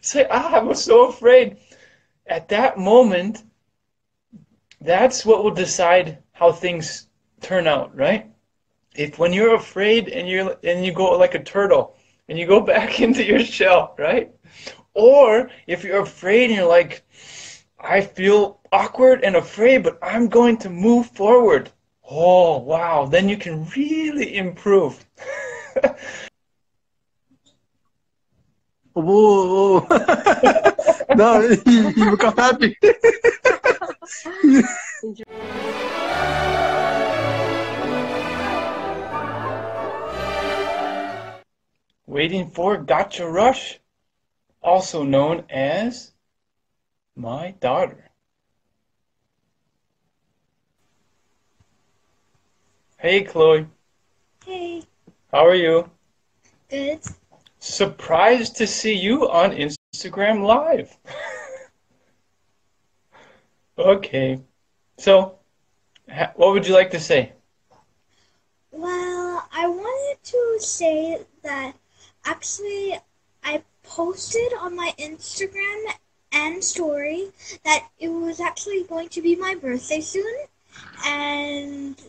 It's like, ah, I was so afraid. At that moment, that's what will decide how things turn out, right? If when you're afraid and you go like a turtle and you go back into your shell, right? Or if you're afraid and you're like, I feel awkward and afraid, but I'm going to move forward. Oh, wow. Then you can really improve. Whoa. No, you become happy. Waiting for Gotcha Rush, also known as my daughter. Hey, Chloe. Hey. How are you? Good. Surprised to see you on Instagram Live. Okay. So, what would you like to say? Well, I wanted to say that actually I posted on my Instagram and story that it was actually going to be my birthday soon, and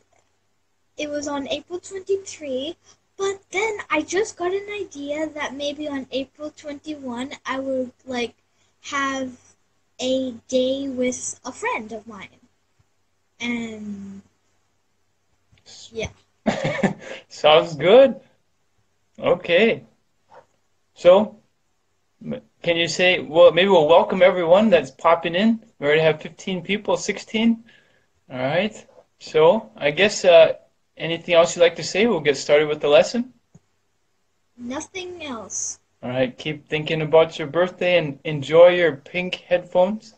it was on April 23. But then I just got an idea that maybe on April 21 I would like have a day with a friend of mine. And yeah. Sounds good. Okay. So can you say, well, maybe we'll welcome everyone that's popping in. We already have 15 people, 16. All right. So I guess anything else you'd like to say? We'll get started with the lesson. Nothing else. All right, keep thinking about your birthday and enjoy your pink headphones.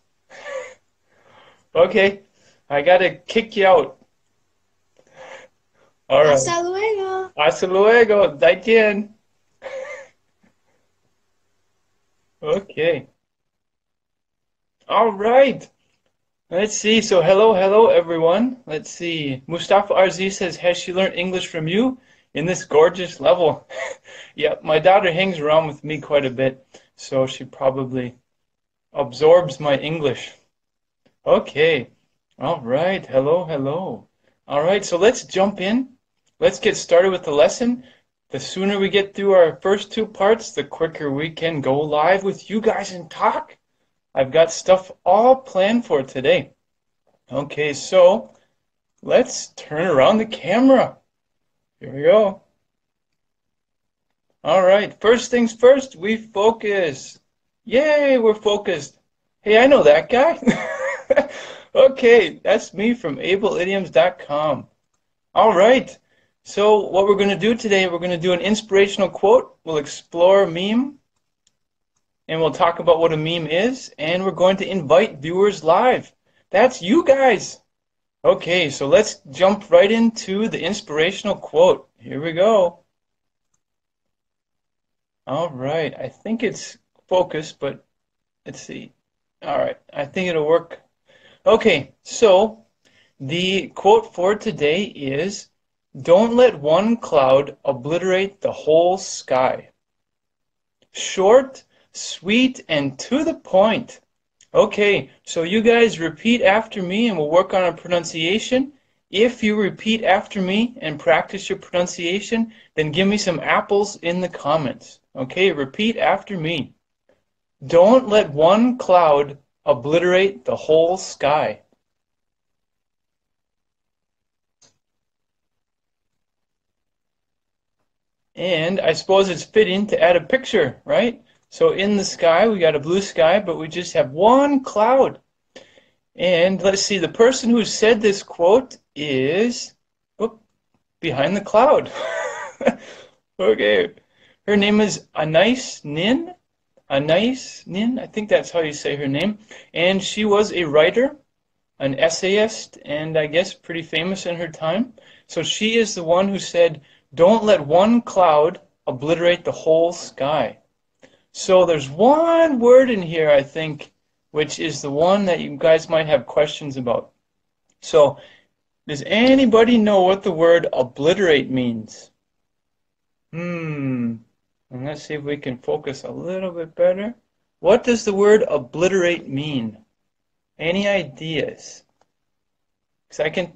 Okay, I gotta kick you out. All right. Hasta luego. Hasta luego. Zaijian. Okay. All right. Let's see. So hello everyone. Let's see. Mustafa Arzi says, has she learned English from you in this gorgeous level? Yeah, my daughter hangs around with me quite a bit, so she probably absorbs my English. Okay. All right. Hello. All right. So let's jump in. Let's get started with the lesson. The sooner we get through our first two parts, the quicker we can go live with you guys and talk. I've got stuff all planned for today. Okay, so let's turn around the camera. Here we go. All right, first things first, we focus. Yay, we're focused. Hey, I know that guy. Okay, that's me from ableidioms.com. All right, so what we're going to do today, we're going to do an inspirational quote. We'll explore a meme. And we'll talk about what a meme is, and we're going to invite viewers live. That's you guys. Okay, so let's jump right into the inspirational quote. Here we go. All right, I think it's focused, but let's see. All right, I think it'll work. Okay, so the quote for today is, "Don't let one cloud obliterate the whole sky." Short, sweet, and to the point. Okay, so you guys repeat after me and we'll work on our pronunciation. If you repeat after me and practice your pronunciation, then give me some apples in the comments. Okay, repeat after me. Don't let one cloud obliterate the whole sky. And I suppose it's fitting to add a picture, right? So in the sky, we got a blue sky, but we just have one cloud. And let's see, the person who said this quote is behind the cloud. Okay. Her name is Anaïs Nin. Anaïs Nin, I think that's how you say her name. And she was a writer, an essayist, and I guess pretty famous in her time. So she is the one who said, "Don't let one cloud obliterate the whole sky." So there's one word in here, I think, which is the one that you guys might have questions about. So does anybody know what the word obliterate means? And let's see if we can focus a little bit better. What does the word obliterate mean? Any ideas? Because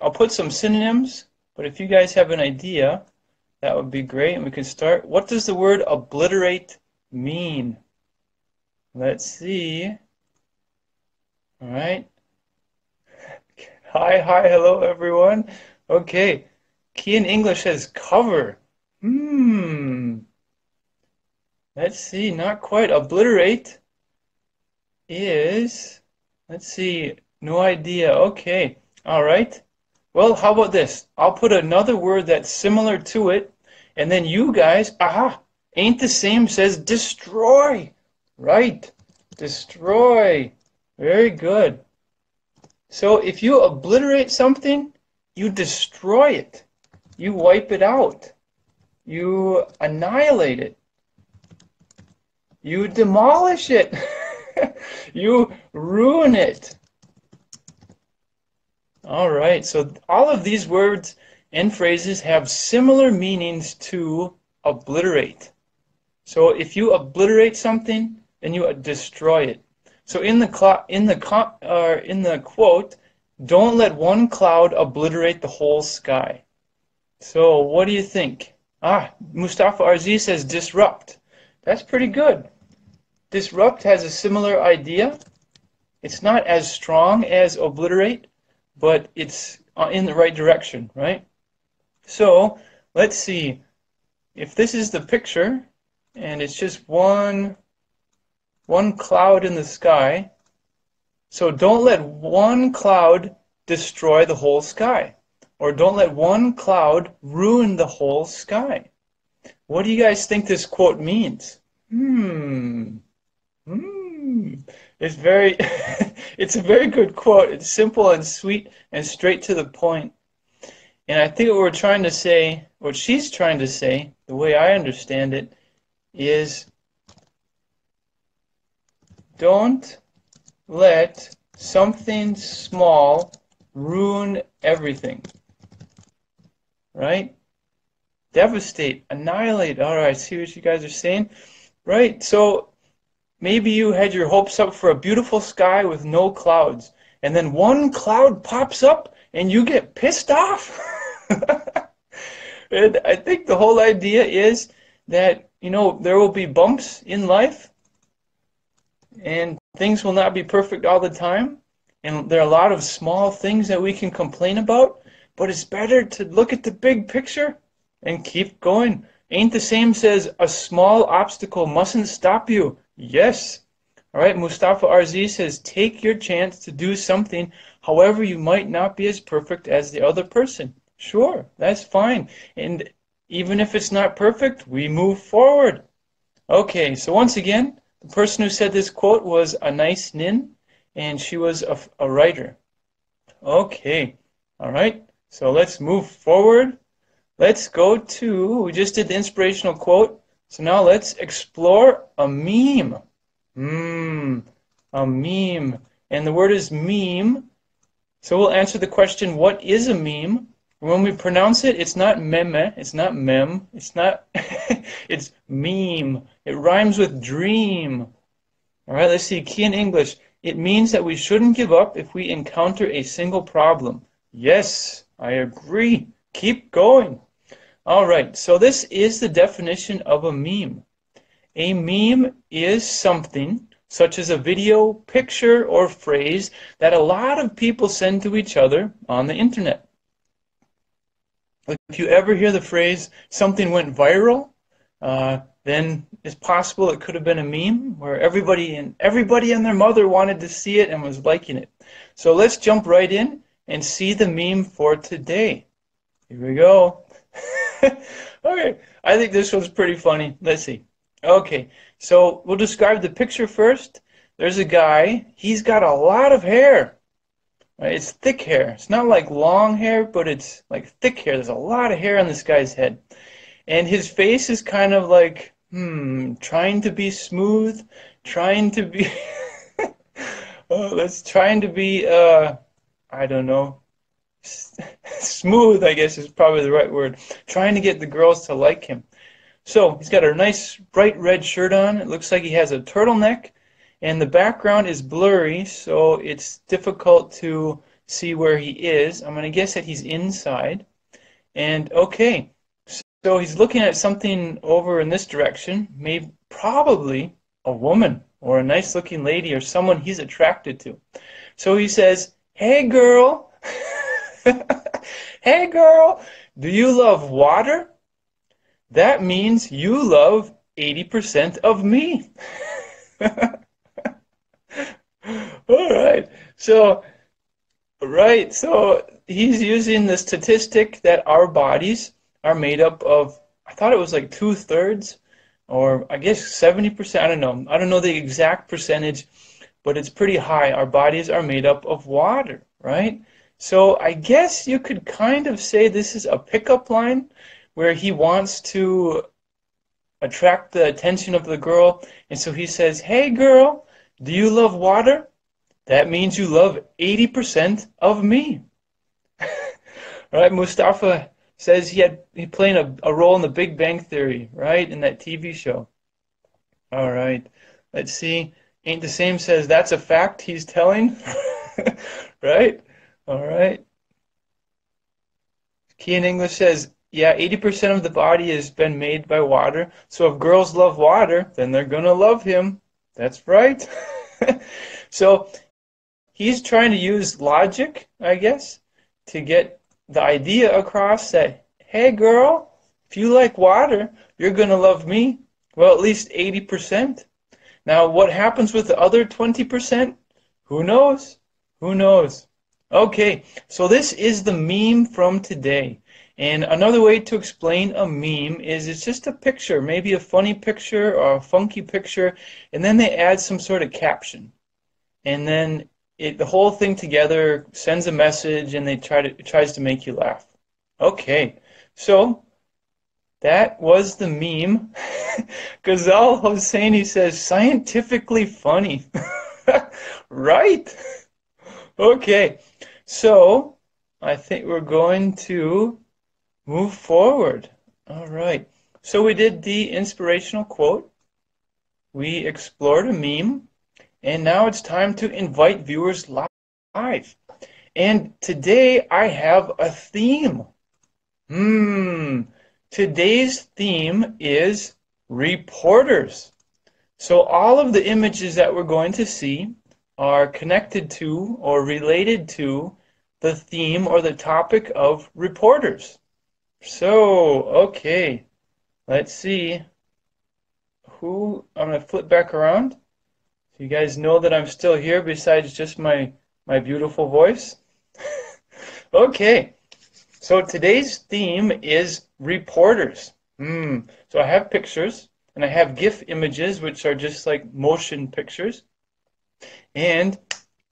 I'll put some synonyms, but if you guys have an idea, that would be great, and we can start. What does the word obliterate mean? Let's see. All right. Hi, hello, everyone. Okay. Key in English says cover. Let's see, not quite. Obliterate is, let's see, no idea. Okay, all right. Well, how about this? I'll put another word that's similar to it, and then you guys, ain't the same says destroy. Right, destroy. Very good. So if you obliterate something, you destroy it. You wipe it out. You annihilate it. You demolish it. You ruin it. All right, so all of these words and phrases have similar meanings to obliterate. So if you obliterate something, then you destroy it. So in the quote, don't let one cloud obliterate the whole sky. So what do you think? Mustafa Arzi says disrupt. That's pretty good. Disrupt has a similar idea. It's not as strong as obliterate, but it's in the right direction, right? So let's see. If this is the picture, and it's just one cloud in the sky, so don't let one cloud destroy the whole sky, or don't let one cloud ruin the whole sky. What do you guys think this quote means? It's very it's a very good quote. It's simple and sweet and straight to the point. And I think what we're trying to say, what she's trying to say, the way I understand it, is don't let something small ruin everything. Right? Devastate, annihilate. All right, I see what you guys are saying. Right, so maybe you had your hopes up for a beautiful sky with no clouds, and then one cloud pops up and you get pissed off. And I think the whole idea is that, you know, there will be bumps in life, and things will not be perfect all the time, and there are a lot of small things that we can complain about, but it's better to look at the big picture and keep going. Ain't the same says a small obstacle mustn't stop you. Yes. All right, Mustafa Arzi says take your chance to do something, however you might not be as perfect as the other person. Sure, that's fine. And even if it's not perfect, we move forward. Okay, so once again, the person who said this quote was Anaïs Nin, and she was a writer. Okay, all right, so let's move forward. Let's go to, we just did the inspirational quote, so now let's explore a meme. A meme. And the word is meme. So we'll answer the question, what is a meme? When we pronounce it, it's not meme, it's not mem, it's not, it's meme. It rhymes with dream. All right, let's see, key in English. It means that we shouldn't give up if we encounter a single problem. Yes, I agree. Keep going. All right, so this is the definition of a meme. A meme is something, such as a video, picture, or phrase that a lot of people send to each other on the internet. If you ever hear the phrase, something went viral, then it's possible it could have been a meme where everybody and their mother wanted to see it and was liking it. So let's jump right in and see the meme for today. Here we go. Okay, I think this one's pretty funny. Let's see. Okay, so we'll describe the picture first. There's a guy, he's got a lot of hair. Right? It's thick hair. It's not like long hair, but it's like thick hair. There's a lot of hair on this guy's head. And his face is kind of like, trying to be smooth, trying to be, I don't know, smooth, I guess is probably the right word, trying to get the girls to like him. So he's got a nice bright red shirt on. It looks like he has a turtleneck, and the background is blurry, so it's difficult to see where he is. I'm going to guess that he's inside. And okay, so he's looking at something over in this direction, maybe probably a woman or a nice-looking lady or someone he's attracted to. So he says, "Hey, girl." "Hey, girl, do you love water?" "That means you love 80% of me." All right. So he's using the statistic that our bodies are made up of, I thought it was like 2/3 or I guess 70%. I don't know the exact percentage, but it's pretty high. Our bodies are made up of water, right? So I guess you could kind of say this is a pickup line where he wants to attract the attention of the girl. And so he says, "Hey, girl, do you love water? That means you love 80% of me." All right, Mustafa says he played a role in the Big Bang Theory, right, in that TV show. All right, let's see. Ain't the Same says that's a fact he's telling, right? All right. Key in English says, yeah, 80% of the body has been made by water. So if girls love water, then they're going to love him. That's right. So he's trying to use logic, I guess, to get the idea across that, hey, girl, if you like water, you're going to love me. Well, at least 80%. Now, what happens with the other 20%? Who knows? Who knows? Okay, so this is the meme from today. And another way to explain a meme is it's just a picture, maybe a funny picture or a funky picture, and then they add some sort of caption. And then the whole thing together sends a message and it tries to make you laugh. Okay, so that was the meme. Ghazal Hosseini says, scientifically funny. Right? Okay, so I think we're going to move forward. All right. So we did the inspirational quote. We explored a meme. And now it's time to invite viewers live. And today I have a theme. Today's theme is reporters. So all of the images that we're going to see are connected to or related to the theme or the topic of reporters. So, okay, let's see who, I'm going to flip back around. So you guys know that I'm still here besides just my beautiful voice. Okay, so today's theme is reporters. So I have pictures, and I have GIF images, which are just like motion pictures. And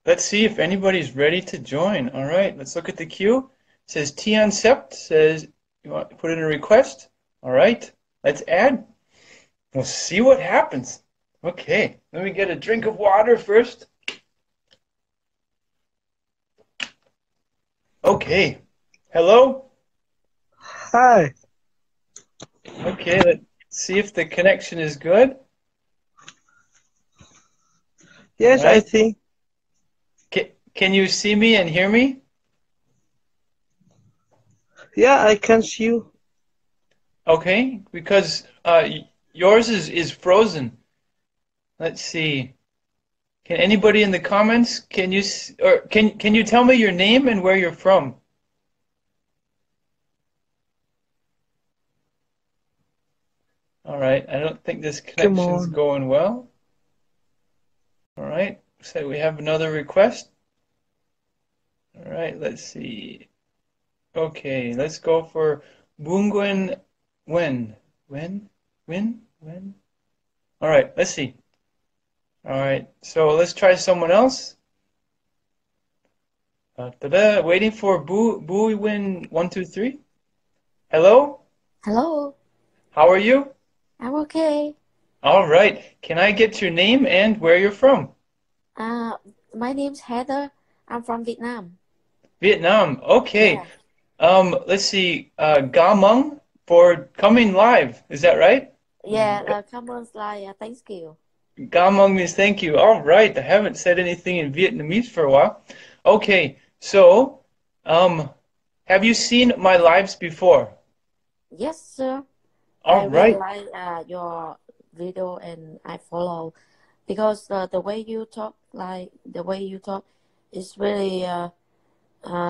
let's see if anybody's ready to join. All right, let's look at the queue. It says Tian Sept says, you want to put in a request? All right, let's add. We'll see what happens. Okay, let me get a drink of water first. Okay, hello? Hi. Okay, let's see if the connection is good. Yes, right. I think. Can you see me and hear me? Yeah, I can see you. Okay, because yours is frozen. Let's see. Can anybody in the comments? Can you tell me your name and where you're from? All right. I don't think this connection's going well. All right. So we have another request. All right. Let's see. Okay. Let's go for Bungwen Wen. Wen. All right. Let's see. All right, so let's try someone else. Waiting for Boo Win 123. Hello. Hello. How are you? I'm okay. All right. Can I get your name and where you're from? My name's Heather. I'm from Vietnam. Vietnam. Okay. Yeah. Let's see. Ga Mung for coming live. Is that right? Yeah, Cameron's live. Thank you. Gamong means thank you. All right. I haven't said anything in Vietnamese for a while. Okay. So, have you seen my lives before? Yes, sir. All right. I really like your video and I follow because the way you talk, is really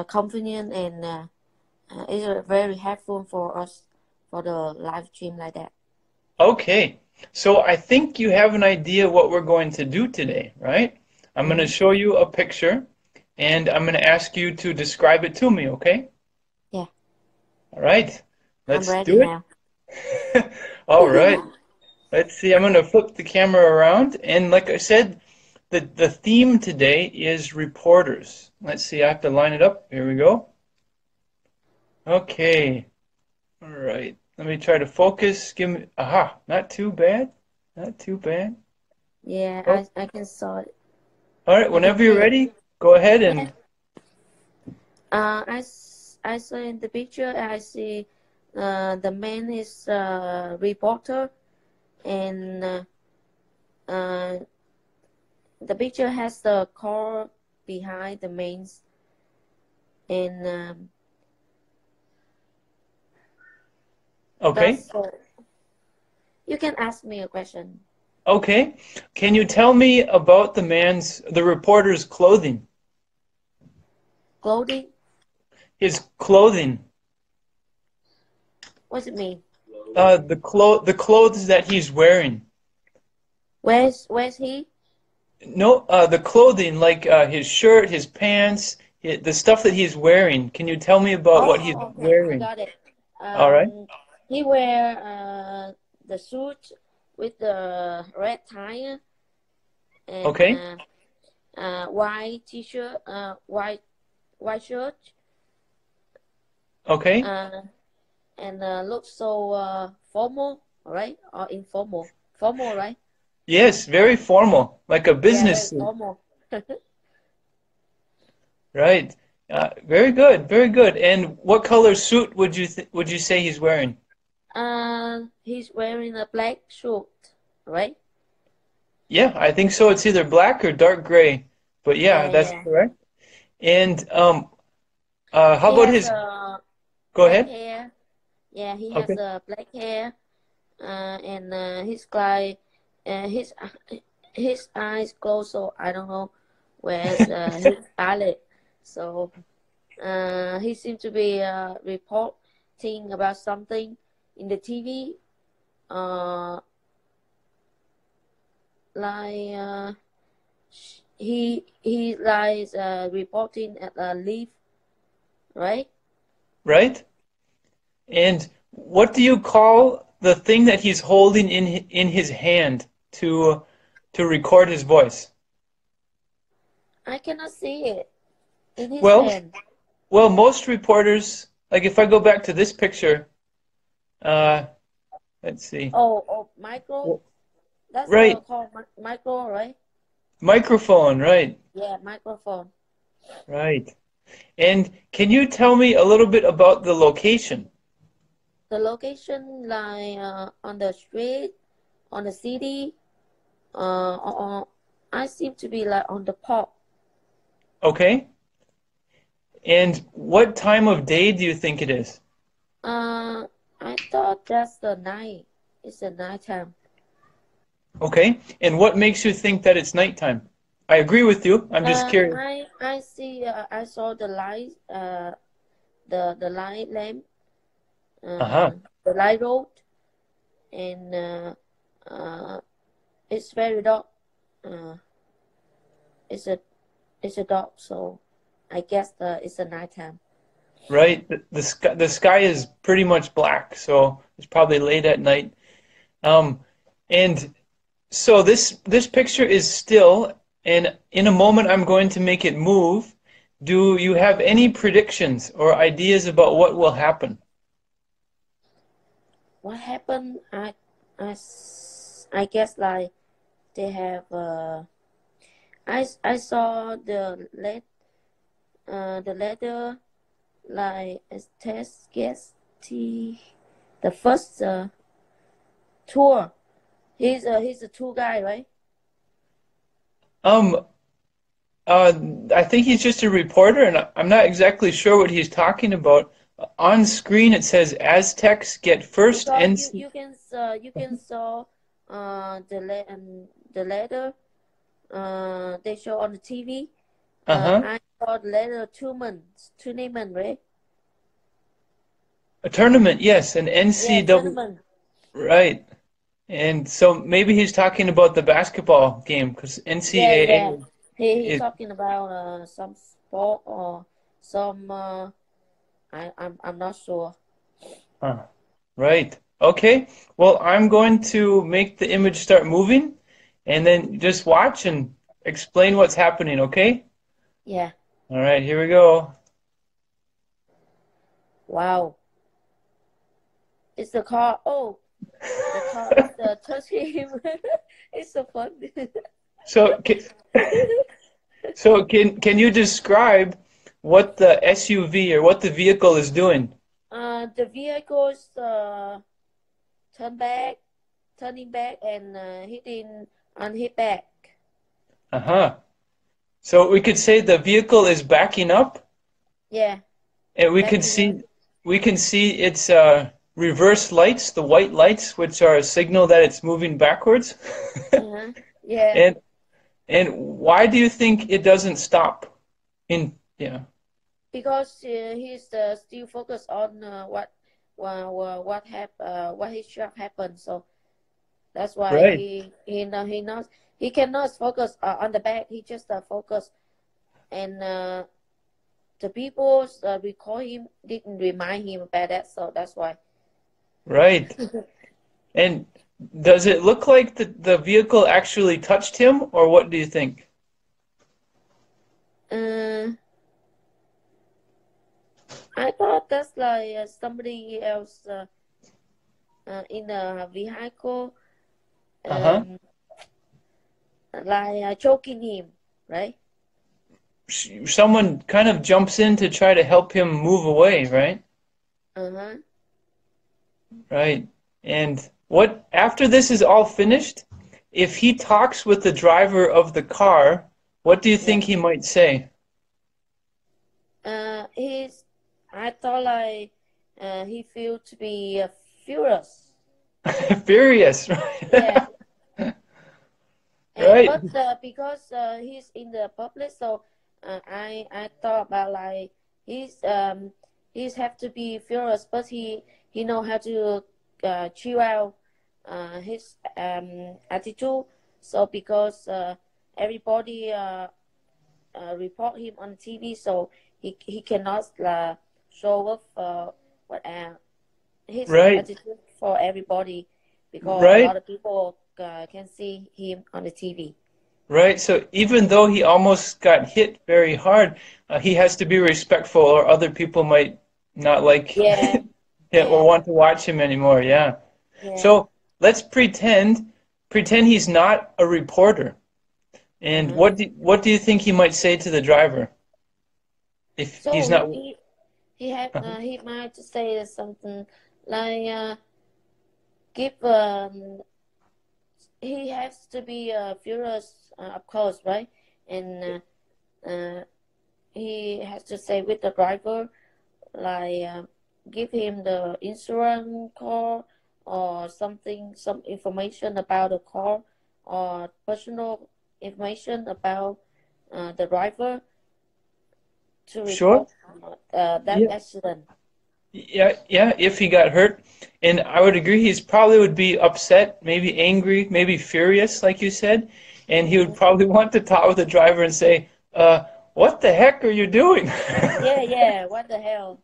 convenient and it's very helpful for us for the live stream like that. Okay. So I think you have an idea what we're going to do today, right? I'm going to show you a picture, and I'm going to ask you to describe it to me, okay? Yeah. All right. Let's do it. Now. All right. Let's see. I'm going to flip the camera around, and like I said, the theme today is reporters. Let's see. I have to line it up. Here we go. Okay. All right. Let me try to focus. Give me, aha, not too bad. Not too bad. Yeah, oh. I can saw it. All right, whenever you're ready, go ahead and. I saw in the picture, I see the man is a reporter, and the picture has the car behind the man, and. Okay. You can ask me a question. Okay. Can you tell me about the reporter's clothing? Clothing? His clothing. What's it mean? The clothes that he's wearing. Where's he? No, the clothing, like his shirt, his pants, the stuff that he's wearing. Can you tell me about what he's wearing? Got it. All right. He wear the suit with the red tie and okay. White t-shirt, white shirt. Okay. And looks so formal, right? Or informal? Formal, right? Yes, very formal, like a business suit. Formal. Right. Very good, very good. And what color suit would you say he's wearing? He's wearing a black suit, right? Yeah, I think so. It's either black or dark gray, but yeah, that's correct. And how about his? Go ahead. Hair. Yeah, he has black hair, and his guy, his eyes closed, so I don't know where's his eyelid. So he seems to be reporting about something in the TV, like he likes reporting at a leaf, right? Right. And what do you call the thing that he's holding in his hand to record his voice? I cannot see it. In his hand. Well, most reporters, like if I go back to this picture. Let's see. Oh, micro. That's right. What called micro, right? Microphone, right? Yeah, microphone. Right. And can you tell me a little bit about the location? The location, like on the street, on the city. I seem to be like on the park. Okay. And what time of day do you think it is? I thought that's the night. It's the nighttime. Okay. And what makes you think that it's nighttime? I agree with you. I'm just curious. I see. I saw the light. The light lamp. The light road, and it's very dark. It's a dark. So I guess it's the nighttime. Right. The sky is pretty much black, so it's probably late at night. And so this picture is still, and in a moment I'm going to make it move. Do you have any predictions or ideas about what will happen? What happened? I guess like they have. I saw the letter. Like Aztecs, the first tour. He's a tour guy, right? I think he's just a reporter, and I'm not exactly sure what he's talking about. On screen, it says Aztecs get first. And you can saw the letter they show on the TV. I saw the letter tournament, right? A tournament, yes, an NCAA, yeah, right? And so maybe he's talking about the basketball game because NCAA. Yeah, yeah. He's talking about some sport or some. I'm not sure. Right. Okay. Well, I'm going to make the image start moving, and then just watch and explain what's happening. Okay. Yeah. All right. Here we go. Wow. It's the car. Oh, the car is the touchscreen. It's so fun. So can you describe what the SUV or what the vehicle is doing? The vehicle is turning back, and hitting on his back. So we could say the vehicle is backing up. Yeah. And we can see its reverse lights, the white lights, which are a signal that it's moving backwards. Yeah. And why do you think it doesn't stop? Because he's still focused on what his job happened. So that's why he cannot focus on the back. He just focus, and the people recall him didn't remind him about that. So that's why. Right. And does it look like the vehicle actually touched him, or what do you think? I thought that's like somebody else in the vehicle, like choking him, right? Someone kind of jumps in to try to help him move away, right? Right. And what, after this is all finished, if he talks with the driver of the car, what do you think he might say? I thought like he felt to be furious. Furious, right? Yeah. Right. But because he's in the public, so I thought about like he's have to be furious, but he know how to chill out his attitude. So because everybody report him on TV, so he cannot show off his attitude for everybody, because a lot of people can see him on the TV. Right. So even though he almost got hit very hard, he has to be respectful, or other people might not like him. Yeah, or want to watch him anymore. Yeah. So let's pretend he's not a reporter. And what do you think he might say to the driver? If so he's not, he might say something like he has to be furious, of course, right? And he has to say with the driver, like give him the insurance call or something, some information about the call or personal information about the driver to report that accident. Yeah, if he got hurt. And I would agree, he probably would be upset, maybe angry, maybe furious, like you said. And he would probably want to talk with the driver and say, what the heck are you doing? Yeah, what the hell?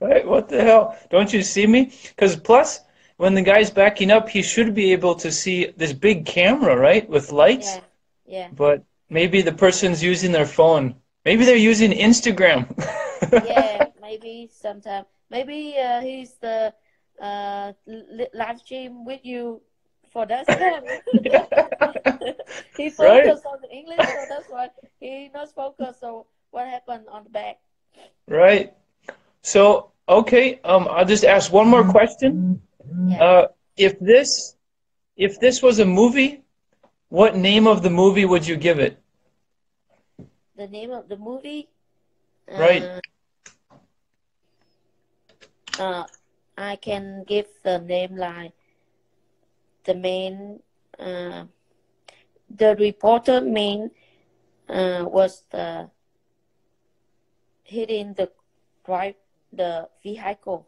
Right, what the hell? Don't you see me? Because plus, when the guy's backing up, he should be able to see this big camera, right, with lights. Yeah. But maybe the person's using their phone. Maybe they're using Instagram. Yeah, maybe sometimes. Maybe he's the live stream with you for that time. He focused on the English, so that's why he not focused on what happened on the back. Right. So Okay, I'll just ask one more question. Yeah. If this was a movie, what name of the movie would you give it? The name of the movie? Right. I can give the name like the main, the reporter main was hitting the drive, the vehicle.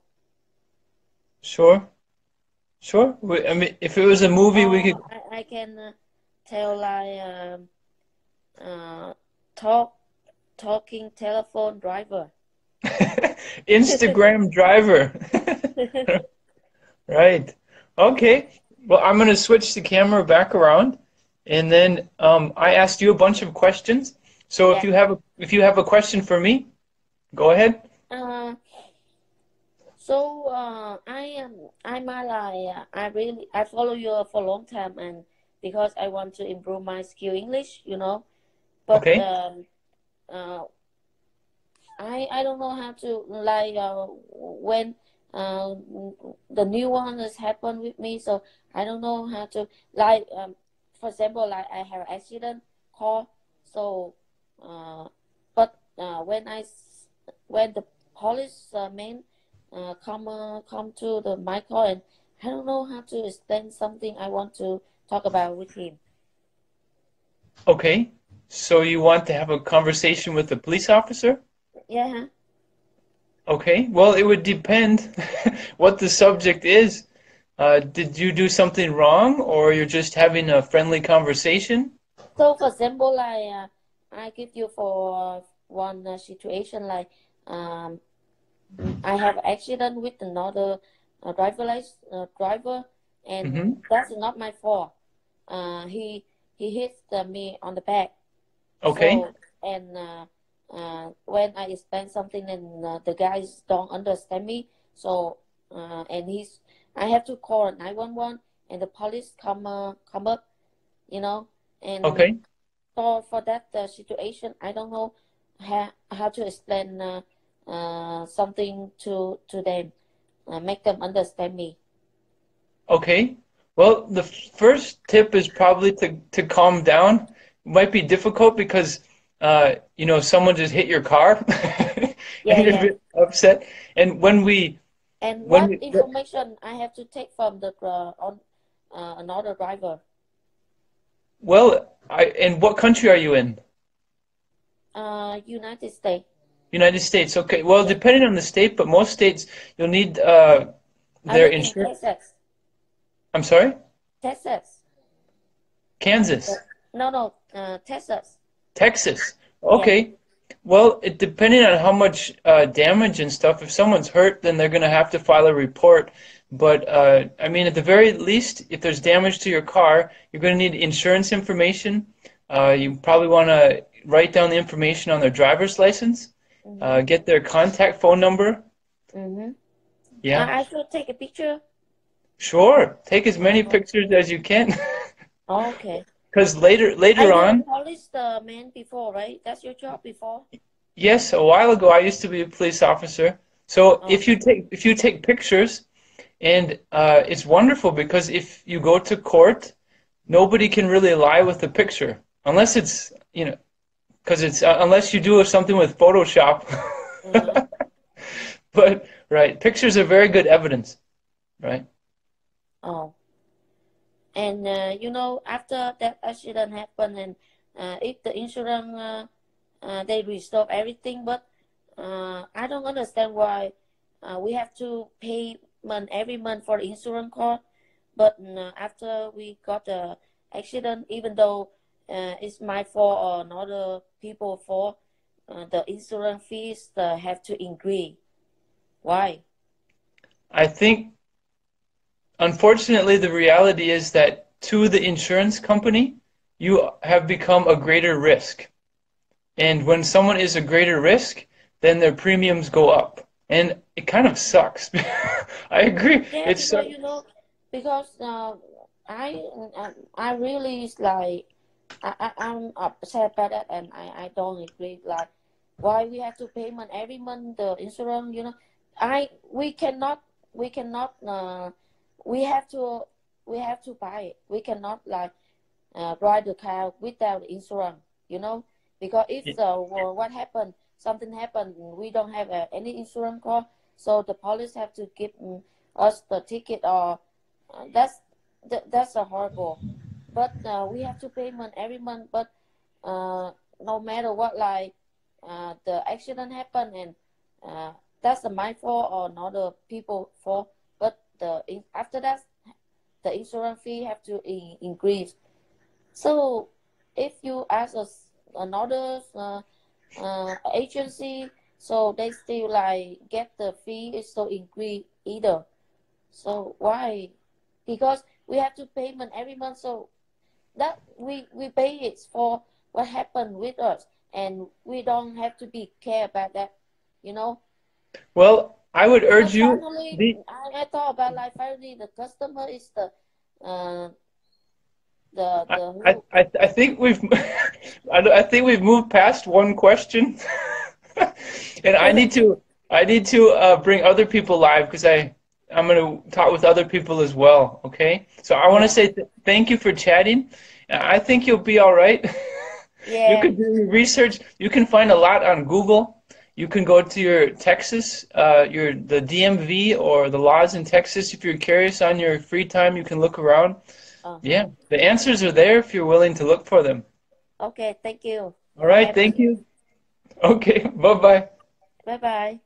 Sure. Sure. I mean, if it was a movie, we could... I can tell like talking telephone driver. Instagram driver. Right. Okay. Well, I'm going to switch the camera back around, and then I asked you a bunch of questions. So yeah. if you have a question for me, go ahead. I follow you for a long time, and because I want to improve my skill English, you know. But okay. I don't know how to, like, when the new one has happened with me, so I don't know how to, like, for example, like I have an accident call, so but when the police come to my call, and I don't know how to explain something I want to talk about with him. Okay, so you want to have a conversation with the police officer? Yeah. Okay, well, it would depend what the subject is. Did you do something wrong, or you're just having a friendly conversation? So, for example, I give you for one situation, like I have accident with another driver, and mm-hmm. that's not my fault. He hits me on the back. Okay. So, and when I explain something, and the guys don't understand me, so and I have to call 911, and the police come up, you know. And okay. So for that situation, I don't know how to explain something to them, make them understand me. Okay. Well, the first tip is probably to calm down. It might be difficult because you know, someone just hit your car, and you're a bit upset. And what information I have to take from the another driver? Well, and what country are you in? United States. United States. Okay. Well, depending on the state, but most states you'll need their insurance. Texas. I'm sorry. Texas. Kansas. No, Texas. Texas. Okay. Yeah. Well, depending on how much damage and stuff, if someone's hurt, then they're going to have to file a report. But, I mean, at the very least, if there's damage to your car, you're going to need insurance information. You probably want to write down the information on their driver's license, mm-hmm. Get their contact phone number. Mm-hmm. Yeah. I should take a picture. Sure. Take as many pictures as you can. Okay. Because later on, I was a policeman before, right? That's your job before. Yes, a while ago I used to be a police officer. So okay. if you take pictures, and it's wonderful because if you go to court, nobody can really lie with the picture unless it's, you know, because it's unless you do something with Photoshop. Mm-hmm. But right, pictures are very good evidence, right? Oh. And, you know, after that accident happened, and if the insurance, they resolve everything, but I don't understand why we have to pay every month for the insurance cost. But after we got the accident, even though it's my fault or another people's fault, the insurance fees have to increase. Why? I think... Unfortunately, the reality is that to the insurance company, you have become a greater risk. And when someone is a greater risk, then their premiums go up. And it kind of sucks. I agree. Yeah, it's because, you know, because I really, like, I'm upset about that, and I don't agree. Like, why we have to pay every month the insurance, you know. we have to buy it. We cannot like ride the car without insurance, you know, because if what happened, something happened, we don't have any insurance call, so the police have to give us the ticket, or that's a horrible. But we have to pay money every month. But no matter what, like the accident happened, and that's my fault or not the people fault. But after that, the insurance fee have to increase. So if you ask us another agency, so they still like get the fee is so increase either. So why? Because we have to payment every month, so that we pay it for what happened with us, and we don't have to be care about that, you know. Well, I would urge you. I thought about like finally the customer is I think we've I think we've moved past one question, and I need to bring other people live because I'm going to talk with other people as well. Okay, so I want to say thank you for chatting. I think you'll be all right. Yeah. You can do research. You can find a lot on Google. You can go to your Texas, the DMV or the laws in Texas. If you're curious on your free time, you can look around. Yeah, the answers are there if you're willing to look for them. Okay, thank you. All right, thank you. Okay, bye-bye. Bye-bye.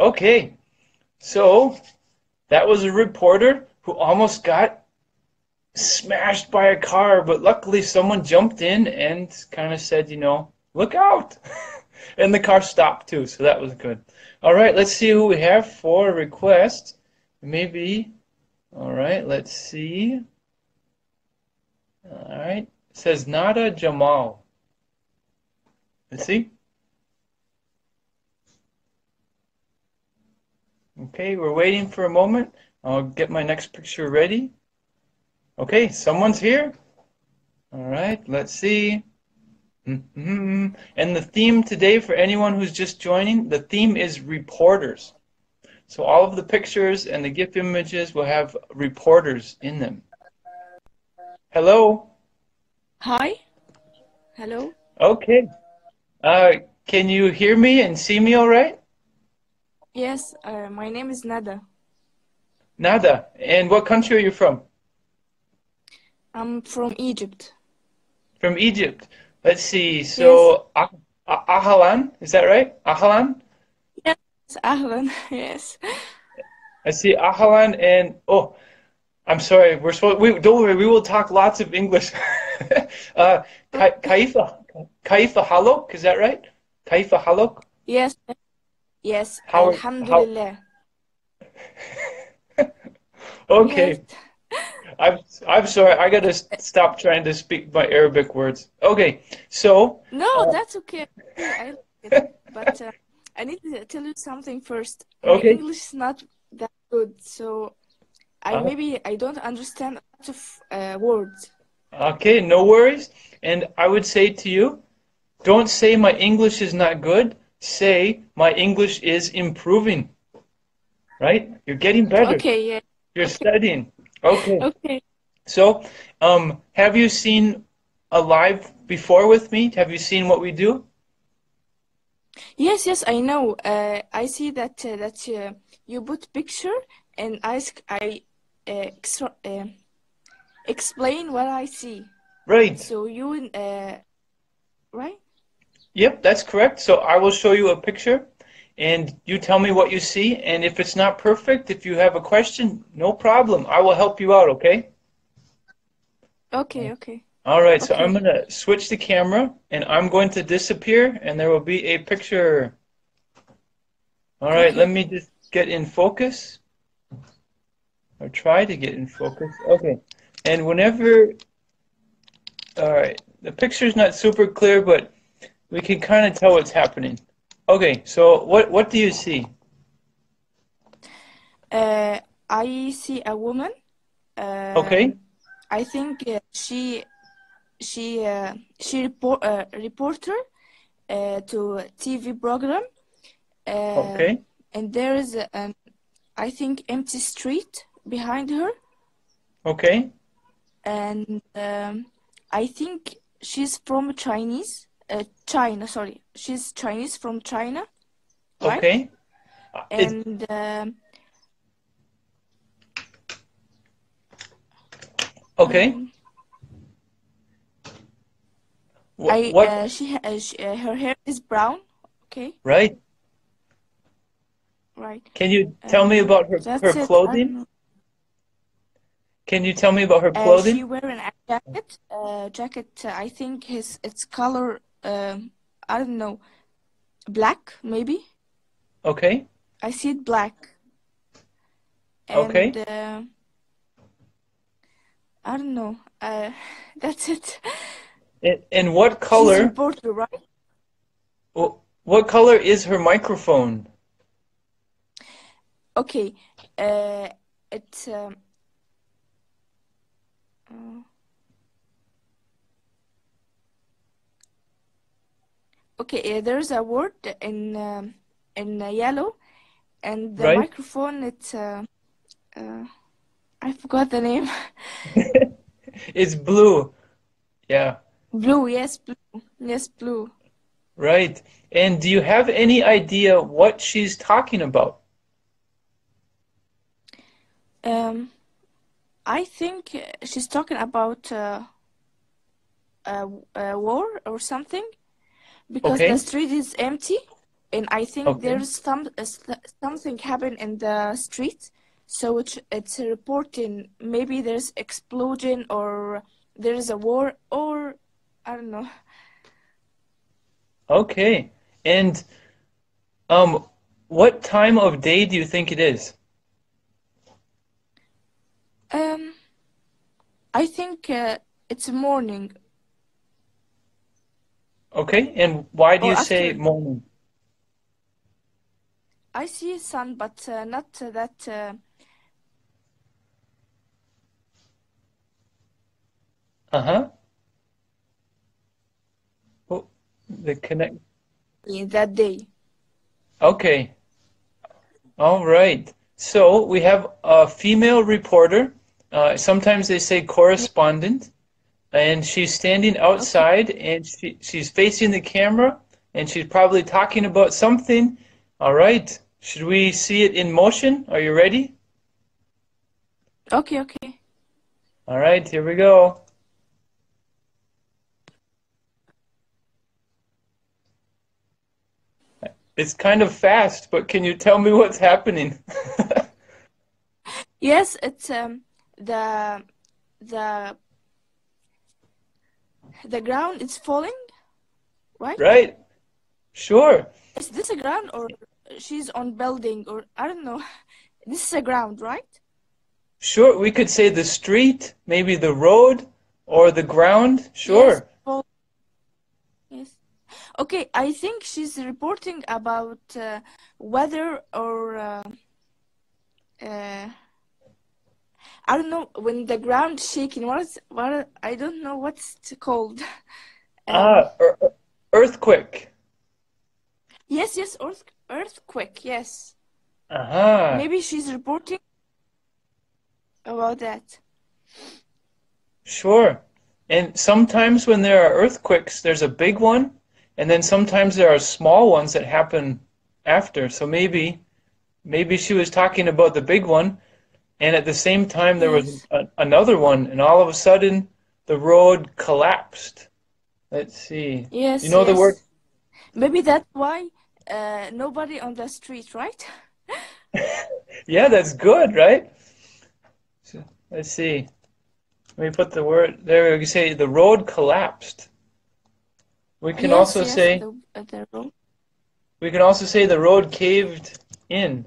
Okay, so that was a reporter who almost got smashed by a car, but luckily someone jumped in and kind of said, you know, look out. And the car stopped too, so that was good. All right, let's see who we have for a request. Maybe, all right, let's see. All right, it says Nada Jamal. Let's see. Okay, we're waiting for a moment. I'll get my next picture ready. Okay, someone's here. All right, let's see. And the theme today, for anyone who's just joining, the theme is reporters. So all of the pictures and the GIF images will have reporters in them. Hello. Hi. Hello. Okay. Can you hear me and see me all right? Yes, my name is Nada. Nada, and what country are you from? I'm from Egypt. From Egypt. Let's see. So, yes. Ahlan, is that right? Ahlan? Yes, Ahlan, yes. I see Ahlan and, oh, I'm sorry. Don't worry, we will talk lots of English. Kaifa Halok, is that right? Kaifa Halok? Yes. Yes, alhamdulillah. Okay. I'm sorry. I got to stop trying to speak my Arabic words. Okay. So no, that's okay. I like it, but I need to tell you something first. Okay. My English is not that good, so maybe I don't understand lots of words. Okay, no worries. And I would say to you, don't say my English is not good. Say, my English is improving, right? You're getting better. Okay, yeah. You're studying. Okay. Okay. So, have you seen a live before with me? Have you seen what we do? Yes, yes, I know. I see that you put picture and I explain what I see. Right. So you, right? Yep, that's correct. So I will show you a picture, and you tell me what you see. And if it's not perfect, if you have a question, no problem. I will help you out, okay? Okay, okay. All right, okay. So I'm going to switch the camera, and I'm going to disappear, and there will be a picture. All right, okay. Let me just get in focus, or try to get in focus. Okay, and whenever, all right, the picture's not super clear, but we can kind of tell what's happening. Okay, so what do you see? I see a woman. Okay. I think she reporter, to TV program. Okay. And there is, an, I think, empty street behind her. Okay. And I think she's from China. She's Chinese from China. Right? Okay. And okay. What? Her hair is brown. Okay. Right. Right. Can you tell me about her clothing? Can you tell me about her clothing? She wearing a jacket. I think its color. I don't know. Black, maybe. Okay. I see it black. And, okay. I don't know. That's it. And what color? She's a reporter, right? What color is her microphone? Okay. It's. Okay, there's a word in yellow, and the right. Microphone. It's I forgot the name. It's blue. Yeah. Blue, yes, blue, yes, blue. Right. And do you have any idea what she's talking about? I think she's talking about a war or something, because okay. The street is empty, and I think okay. There's something happened in the street, so it's reporting. Maybe there's explosion, or there's a war, or I don't know. Okay, and what time of day do you think it is? I think it's morning. Okay, and why do you say morning? I see sun, but not that. Oh, the connect. In that day. Okay. All right. So we have a female reporter. Sometimes they say correspondent, and she's standing outside, okay. And she's facing the camera, and she's probably talking about something. All right, should we see it in motion? Are you ready? Okay, okay. All right, here we go. It's kind of fast, but can you tell me what's happening? Yes, it's the ground is falling, right? Right. Sure. Is this a ground, or she's on building, or I don't know. This is a ground, right? Sure. We could say the street, maybe the road, or the ground. Sure. Yes. Yes. Okay. I think she's reporting about weather, or I don't know, when the ground shaking. What? I don't know what's called. Earthquake. Yes, yes, earthquake. Yes. Maybe she's reporting about that. Sure. And sometimes when there are earthquakes, there's a big one, and then sometimes there are small ones that happen after. So maybe she was talking about the big one. And at the same time, there was another one, and all of a sudden, the road collapsed. Let's see. Yes. You know the word? Maybe that's why nobody on the street, right? Yeah, that's good, right? So, let's see. Let me put the word there. We can say the road collapsed. We can say the road. We can also say the road caved in.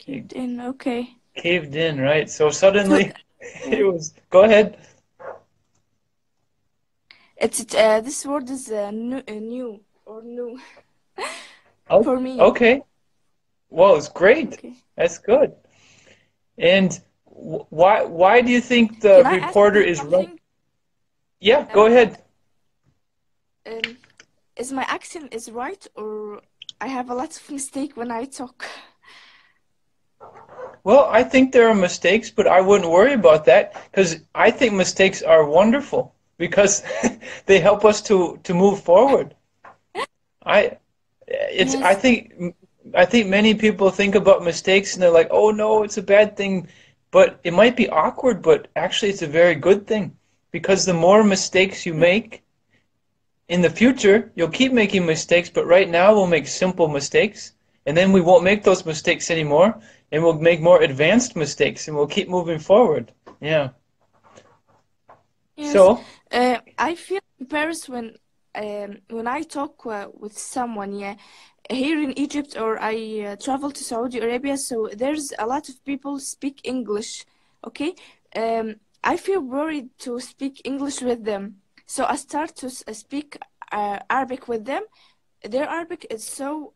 Caved in, okay. Caved in, right? So suddenly, it was. Go ahead. It's this word is new for me. Okay. Well, it's great. Okay. That's good. And why do you think the reporter is running? Yeah, go ahead. Is my accent is right, or I have a lot of mistake when I talk? Well, I think there are mistakes, but I wouldn't worry about that, because I think mistakes are wonderful because they help us to move forward. Yes. I think many people think about mistakes and they're like, oh no, it's a bad thing, but it might be awkward, but actually it's a very good thing, because the more mistakes you make in the future, you'll keep making mistakes, but right now we'll make simple mistakes, and then we won't make those mistakes anymore, and we'll make more advanced mistakes, and we'll keep moving forward. Yeah. Yes. So I feel embarrassed when I talk with someone, yeah, here in Egypt, or I travel to Saudi Arabia, so there's a lot of people speak English, okay? I feel worried to speak English with them, so I start to speak Arabic with them. Their Arabic is so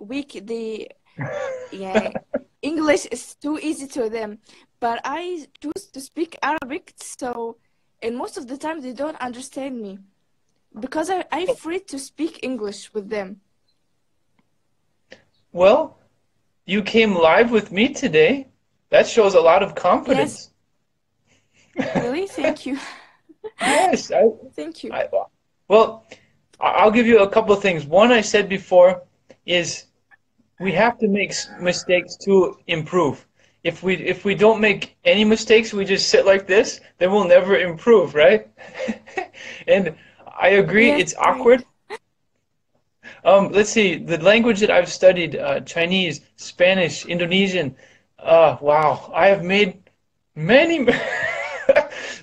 weak, yeah, English is too easy to them, but I choose to speak Arabic, so, and most of the time they don't understand me, because I'm afraid to speak English with them. Well, you came live with me today. That shows a lot of confidence. Yes. Really? Thank you. Yes. Thank you. Well, I'll give you a couple of things. One I said before is we have to make mistakes to improve. If we don't make any mistakes, we just sit like this, then we'll never improve, right? And I agree, yes, it's awkward. Right. Let's see, the language that I've studied, Chinese, Spanish, Indonesian, wow, I have made many,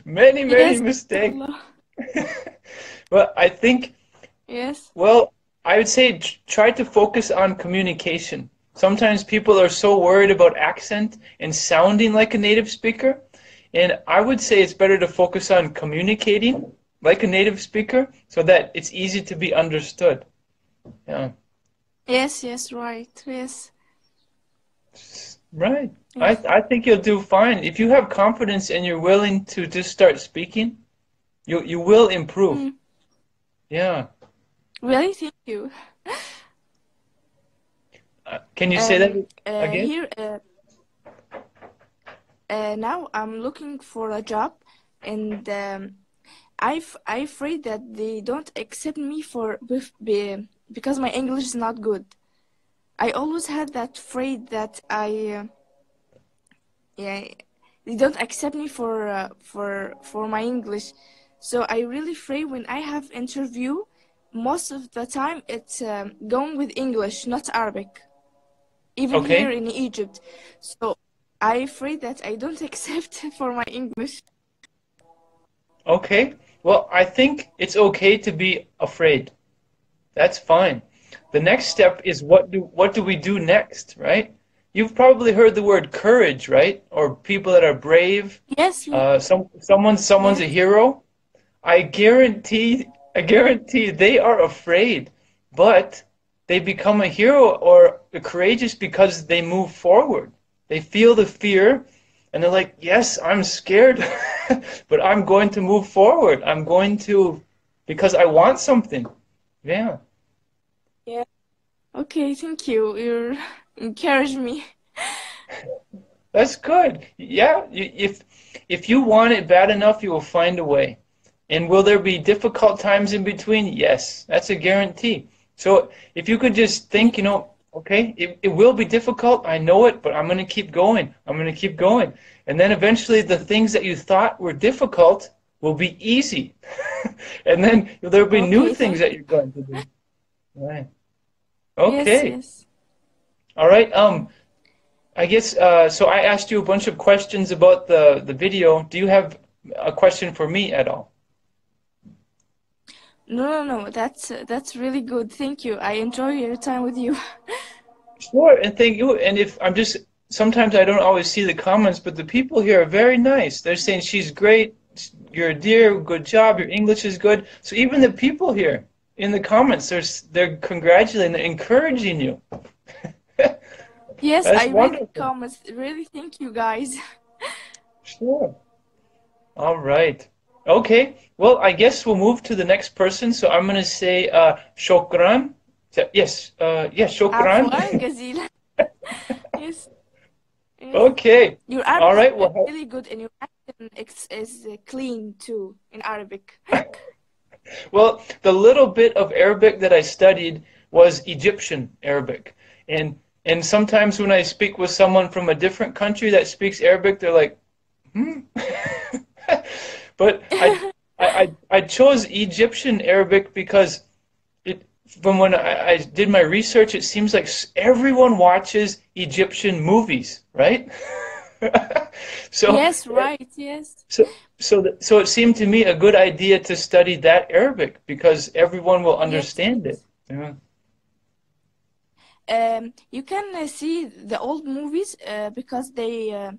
many, many mistakes. But I think, yes. Well, I would say try to focus on communication. Sometimes people are so worried about accent and sounding like a native speaker, and I would say it's better to focus on communicating like a native speaker, so that it's easy to be understood. Yeah. Yes, yes, right, yes. Right. Yes. I think you'll do fine. If you have confidence and you're willing to just start speaking, you will improve. Mm. Yeah. Really? Thank you. Can you say that again? Here, now I'm looking for a job, and I'm afraid that they don't accept me because my English is not good. I always had that afraid that they don't accept me for my English. So I really afraid when I have interview, most of the time it's going with English, not Arabic. Even okay. Here in Egypt, so I afraid that I don't accept for my English. Okay. Well, I think it's okay to be afraid. That's fine. The next step is what do we do next, right? You've probably heard the word courage, right? Or people that are brave. Yes. Someone's a hero. I guarantee they are afraid, but they become a hero or courageous because they move forward. They feel the fear and they're like, yes, I'm scared. But I'm going to move forward. I'm going to, because I want something. Yeah. Yeah. Okay, thank you. You encourage me. That's good. Yeah. If you want it bad enough, you will find a way. And will there be difficult times in between? Yes. That's a guarantee. So if you could just think, you know, okay, it will be difficult, I know it, but I'm going to keep going. I'm going to keep going. And then eventually the things that you thought were difficult will be easy. And then there'll be new things that you're going to do. Right. Okay. Yes, yes. All right. I guess, so I asked you a bunch of questions about the video. Do you have a question for me at all? No, that's really good. Thank you. I enjoy your time with you. Sure, and thank you. And if I'm just, sometimes I don't always see the comments, but the people here are very nice. They're saying she's great, you're a dear, good job, your English is good. So even the people here in the comments, they're congratulating, they're encouraging you. Yes, I read the comments. Really, thank you guys. Sure. All right. Okay, well, I guess we'll move to the next person. So I'm going to say Shokran. Yes, yes, Shokran. Yes. Okay. Your Arabic all right, well, is really good, and your accent is clean too in Arabic. Well, the little bit of Arabic that I studied was Egyptian Arabic, and sometimes when I speak with someone from a different country that speaks Arabic, they're like, hmm. But I chose Egyptian Arabic because when I did my research, it seems like everyone watches Egyptian movies, right? So yes, right, yes. So it seemed to me a good idea to study that Arabic because everyone will understand yes. it. Yeah. You can see the old movies because their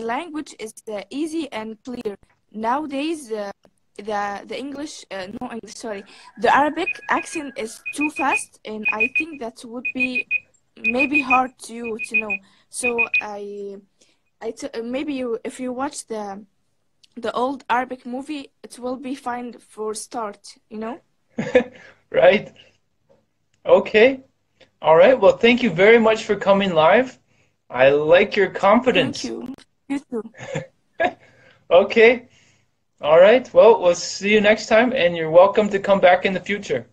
language is easy and clear. Nowadays, the English, no English, sorry, the Arabic accent is too fast, and I think that would be maybe hard to you to know. So maybe if you watch the old Arabic movie, it will be fine for start, you know. Right. Okay. All right. Well, thank you very much for coming live. I like your confidence. Thank you. You too. Okay. All right. Well, we'll see you next time, and you're welcome to come back in the future.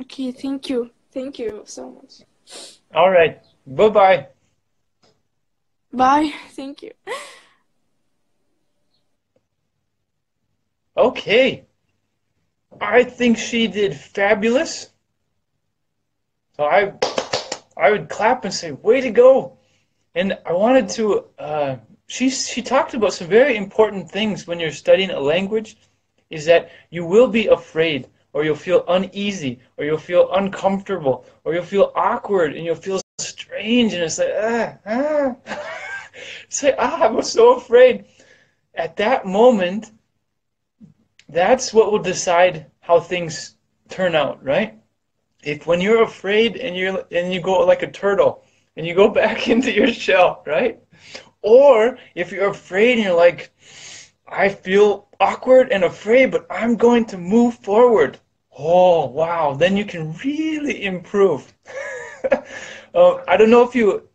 Okay. Thank you. Thank you so much. All right. Bye-bye. Bye. Thank you. Okay. I think she did fabulous. So I would clap and say, way to go. And I wanted to... She talked about some very important things when you're studying a language, is that you will be afraid, or you'll feel uneasy, or you'll feel uncomfortable, or you'll feel awkward, and you'll feel strange, and it's like, It's like, I was so afraid. At that moment, that's what will decide how things turn out, right? If when you're afraid and you go like a turtle, and you go back into your shell, right? Or if you're afraid and you're like, I feel awkward and afraid, but I'm going to move forward. Oh, wow. Then you can really improve. I don't know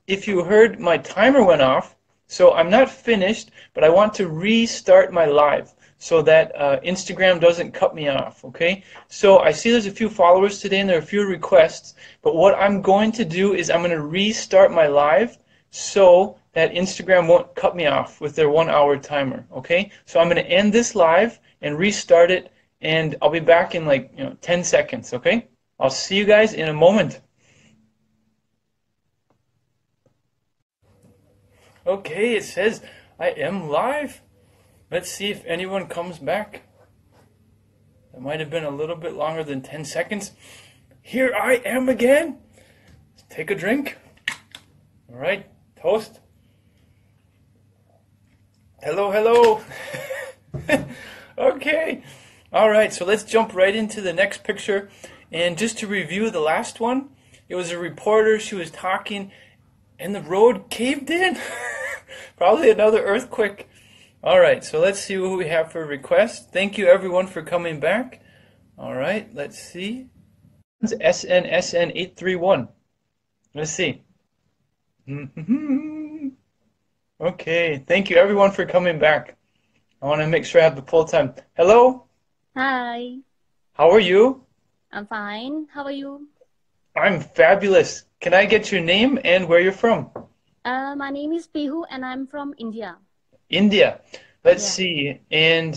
if you heard my timer went off, so I'm not finished, but I want to restart my live so that Instagram doesn't cut me off, okay? So I see there's a few followers today and there are a few requests, but what I'm going to do is I'm going to restart my live so that Instagram won't cut me off with their 1 hour timer, okay? So I'm going to end this live and restart it, and I'll be back in like 10 seconds, okay? I'll see you guys in a moment. Okay, it says I am live. Let's see if anyone comes back. That might have been a little bit longer than 10 seconds. Here I am again. Let's take a drink. All right, toast. Hello, hello. Okay. All right, so let's jump right into the next picture. And just to review the last one, it was a reporter. She was talking, and the road caved in. Probably another earthquake. All right, so let's see what we have for requests. Thank you, everyone, for coming back. All right, let's see. It's SNSN831. Let's see. Okay, thank you everyone for coming back. I want to make sure I have the full time. Hello. Hi. How are you? I'm fine. How are you? I'm fabulous. Can I get your name and where you're from? My name is Pihu and I'm from India. India. Let's see. And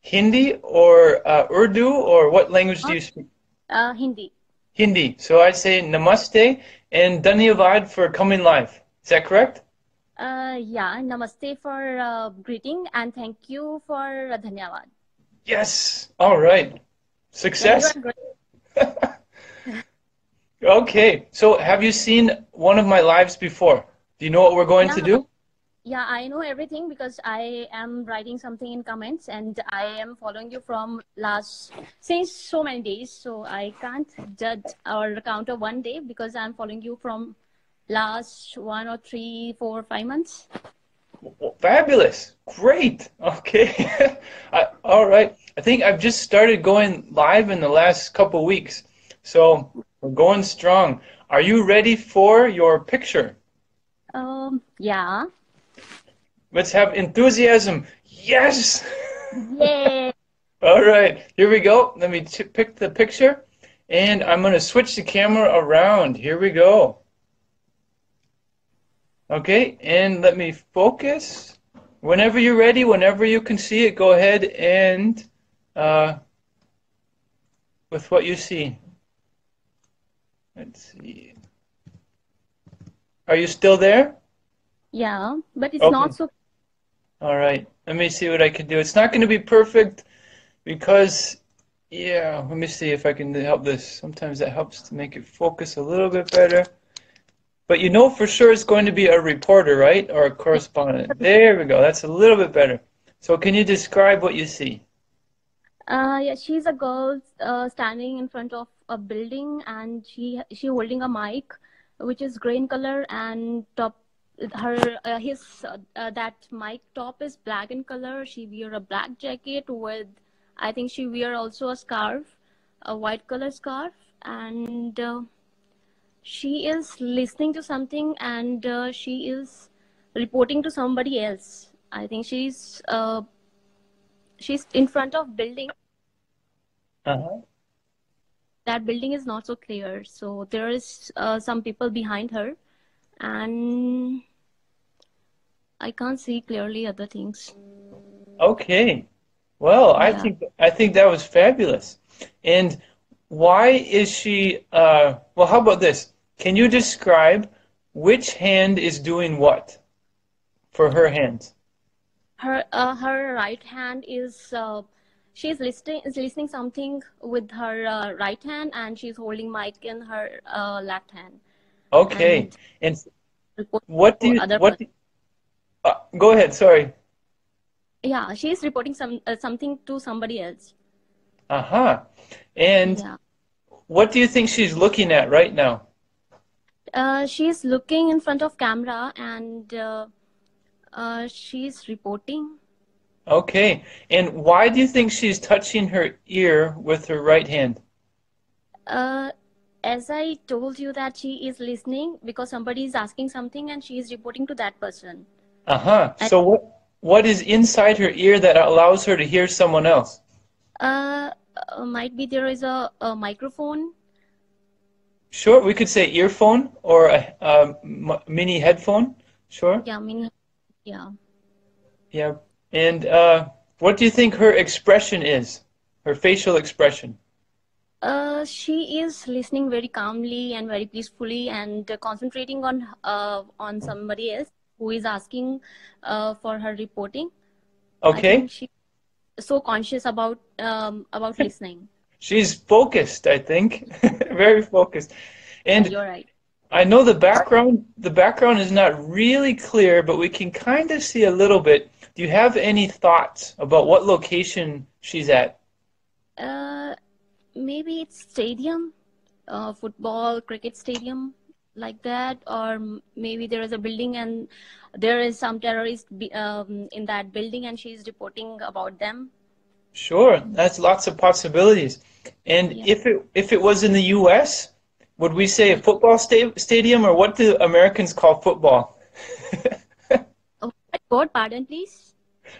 Hindi or Urdu or what language do you speak? Hindi. Hindi. So I say namaste and dhanyavad for coming live. Is that correct? Yeah, namaste for greeting and thank you for dhanyavad. Yes, all right. Success. Okay, so have you seen one of my lives before? Do you know what we're going to do? Yeah, I know everything because I am writing something in comments and I am following you from since so many days. So I can't judge or counter one day because I'm following you from last 1 or 3, 4, 5 months. Fabulous. Great. Okay. All right. I think I've just started going live in the last couple weeks. So we're going strong. Are you ready for your picture? Yeah. Let's have enthusiasm. Yes. Yay. All right. Here we go. Let me pick the picture. And I'm going to switch the camera around. Here we go. Okay, and let me focus. Whenever you're ready, whenever you can see it, go ahead and with what you see. Let's see. Are you still there? Yeah, but it's okay. Not so... All right, let me see what I can do. It's not going to be perfect because, yeah, let me see if I can help this. Sometimes that helps to make it focus a little bit better. But you know for sure it's going to be a reporter, right? Or a correspondent. There we go. That's a little bit better. So can you describe what you see? Yeah, she's a girl standing in front of a building, and she holding a mic, which is gray in color, and top that mic top is black in color. She wear a black jacket with, I think she wear also a scarf, a white color scarf, and. She is listening to something, and she is reporting to somebody else. I think she's in front of building. Uh-huh. That building is not so clear, so there is some people behind her, and I can't see clearly other things. Okay, well, yeah. I think that was fabulous, and. Why is she, well, how about this? Can you describe which hand is doing what for her hands? Her right hand is, she's listening something with her right hand, and she's holding mic in her left hand. Okay. And go ahead, sorry. Yeah, she's reporting something to somebody else. Uh-huh. And yeah. What do you think she's looking at right now? She's looking in front of camera, and she's reporting. Okay. And why do you think she's touching her ear with her right hand? As I told you that she is listening because somebody is asking something, and she is reporting to that person. Uh-huh. So what is inside her ear that allows her to hear someone else? Might be there is a microphone. Sure, we could say earphone or a mini headphone. Sure. Yeah, mini. Yeah. Yeah, and what do you think her expression is? Her facial expression. She is listening very calmly and very peacefully, and concentrating on somebody else who is asking for her reporting. Okay. I think she so conscious about listening. She's focused, I think. Very focused. And yeah, you're right. I know the background is not really clear, but we can kind of see a little bit. Do you have any thoughts about what location she's at? Maybe it's stadium, football, cricket stadium, like that. Or maybe there is a building, and there is some terrorist in that building, and she's reporting about them. Sure, that's lots of possibilities. And yeah. if it was in the US, would we say a football stadium, or what do Americans call football? Oh my God, pardon please?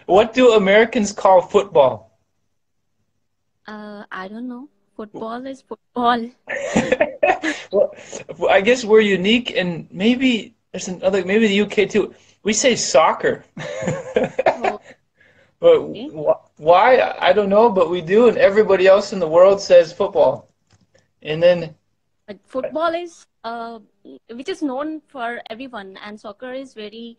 What do Americans call football? I don't know. Football is football. Well, I guess we're unique, and maybe there's another. Maybe the UK too. We say soccer. Oh. But okay. Why? I don't know, but we do, and everybody else in the world says football. And then, but football is which is known for everyone, and soccer is very,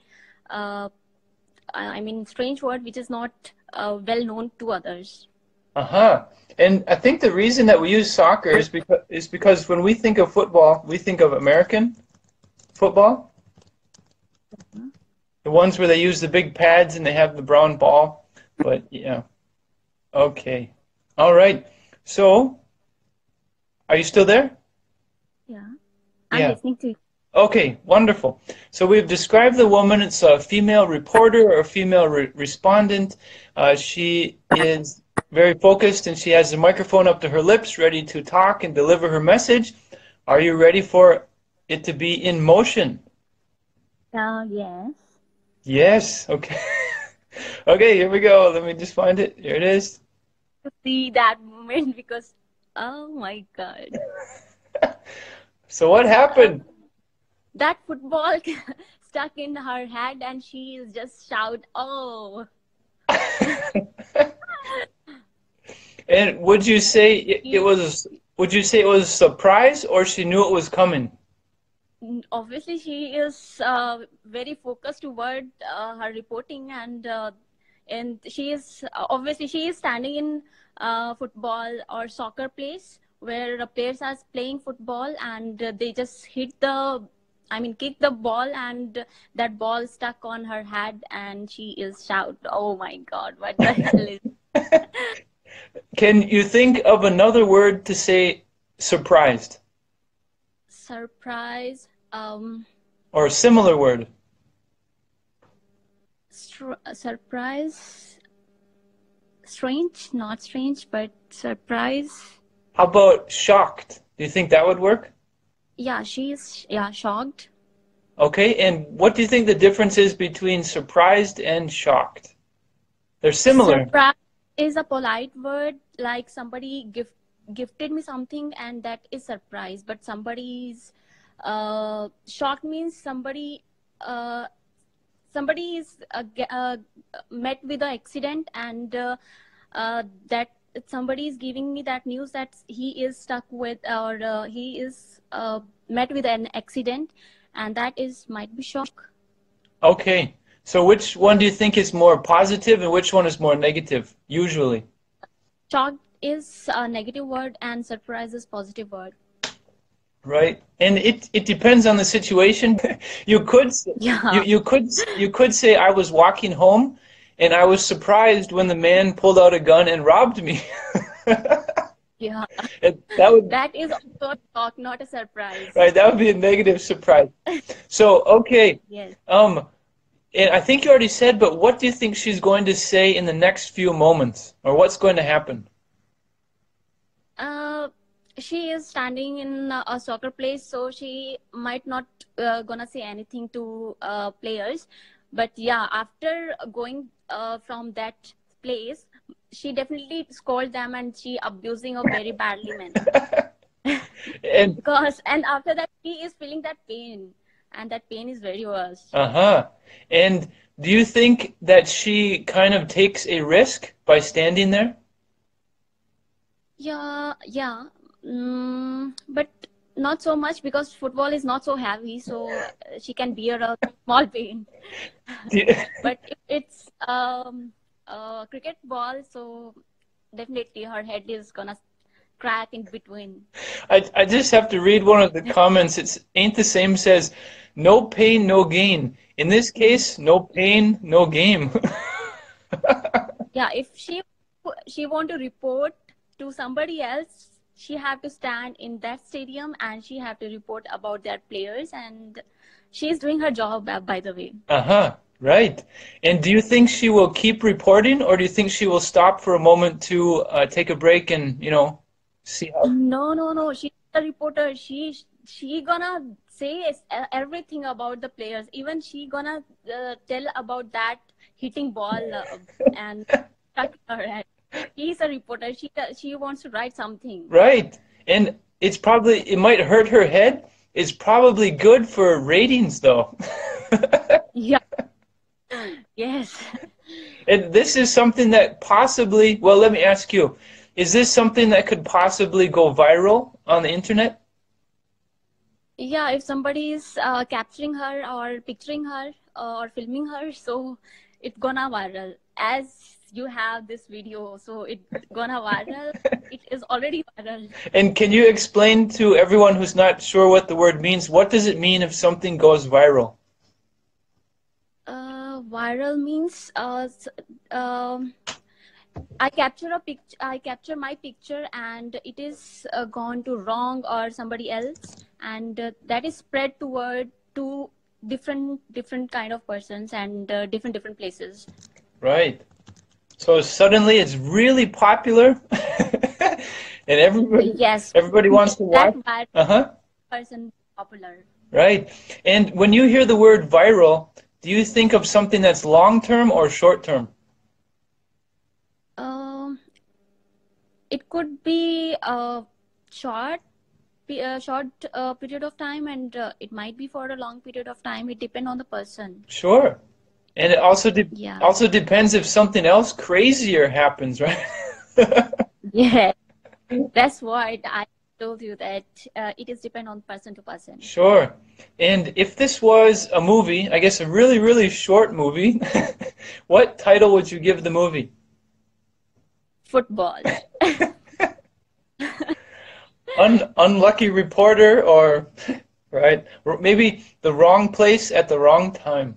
I mean, strange word which is not well known to others. Uh-huh. And I think the reason that we use soccer is because when we think of football, we think of American football. Uh-huh. The ones where they use the big pads and they have the brown ball. But, yeah. Okay. All right. So, are you still there? Yeah. I'm listening to you. Okay, wonderful. So we've described the woman. It's a female reporter or female respondent. She is very focused, and she has the microphone up to her lips, ready to talk and deliver her message. Are you ready for it to be in motion? Yes. Yes, okay. Okay, here we go. Let me just find it. Here it is. To see that moment because, oh my God. So what happened? That football stuck in her head and she is just shout, oh. And would you say it was a surprise, or she knew it was coming? Obviously, she is very focused toward her reporting, and she is obviously standing in football or soccer place where players are playing football, and they just hit the, kick the ball, and that ball stuck on her head, and she is shout, oh my God, what the hell is this? Can you think of another word to say surprised? Surprise. Or a similar word. Surprise. Strange, not strange, but surprise. How about shocked? Do you think that would work? Yeah, she's shocked. Okay, and what do you think the difference is between surprised and shocked? They're similar. Surprise is a polite word, like somebody gifted me something, and that is surprise. But somebody's shocked means somebody is met with an accident, and that somebody is giving me that news that he is stuck with, or he is met with an accident, and that is might be shock. Okay, so which one do you think is more positive and which one is more negative usually? Shock is a negative word and surprise is positive word. Right, and it depends on the situation. You could you could say I was walking home and I was surprised when the man pulled out a gun and robbed me. Yeah. That is also a shock, not a surprise. Right, that would be a negative surprise. So, okay. Yes. And I think you already said, but what do you think she's going to say in the next few moments? Or what's going to happen? She is standing in a soccer place, so she might not gonna say anything to players. But yeah, after going from that place, she definitely scolded them and she abusing her very badly, man. and after that, she is feeling that pain, and that pain is very worse. Uh-huh. And do you think that she kind of takes a risk by standing there? Yeah, yeah. But not so much because football is not so heavy, so she can bear a small pain. But if it's a cricket ball, so definitely her head is gonna crack in between. I just have to read one of the comments. It's Ain't the Same says, no pain, no gain. In this case, no pain, no game. Yeah, if she want to report to somebody else, she have to stand in that stadium and she have to report about their players, and she is doing her job, by the way. Uh-huh, right. And do you think she will keep reporting, or do you think she will stop for a moment to take a break and, you know, see how? No, no, no. She's a reporter. She gonna say everything about the players. Even she gonna tell about that hitting ball and stuck her head. She's a reporter. She wants to write something. Right. And it's probably, it might hurt her head. It's probably good for ratings, though. Yeah. Yes. And this is something that possibly, well, let me ask you, is this something that could possibly go viral on the internet? Yeah, if somebody is capturing her or picturing her or filming her, so it's gonna viral. As you have this video, so it's gonna viral. It is already viral. And can you explain to everyone who's not sure what the word means, what does it mean if something goes viral? Viral means I capture my picture and it is gone to wrong or somebody else, and that is spread toward to different kind of persons and different places. Right. So suddenly it's really popular, and everybody everybody wants to watch that person popular. Right. And when you hear the word viral, do you think of something that's long term or short term? It could be a short period of time, and it might be for a long period of time. It depends on the person. Sure. And it also also depends if something else crazier happens, right? Yeah. That's what I told you, that it is depend on person to person. Sure. And if this was a movie, I guess a really, really short movie, what title would you give the movie? Football. Unlucky reporter, or right, maybe the wrong place at the wrong time.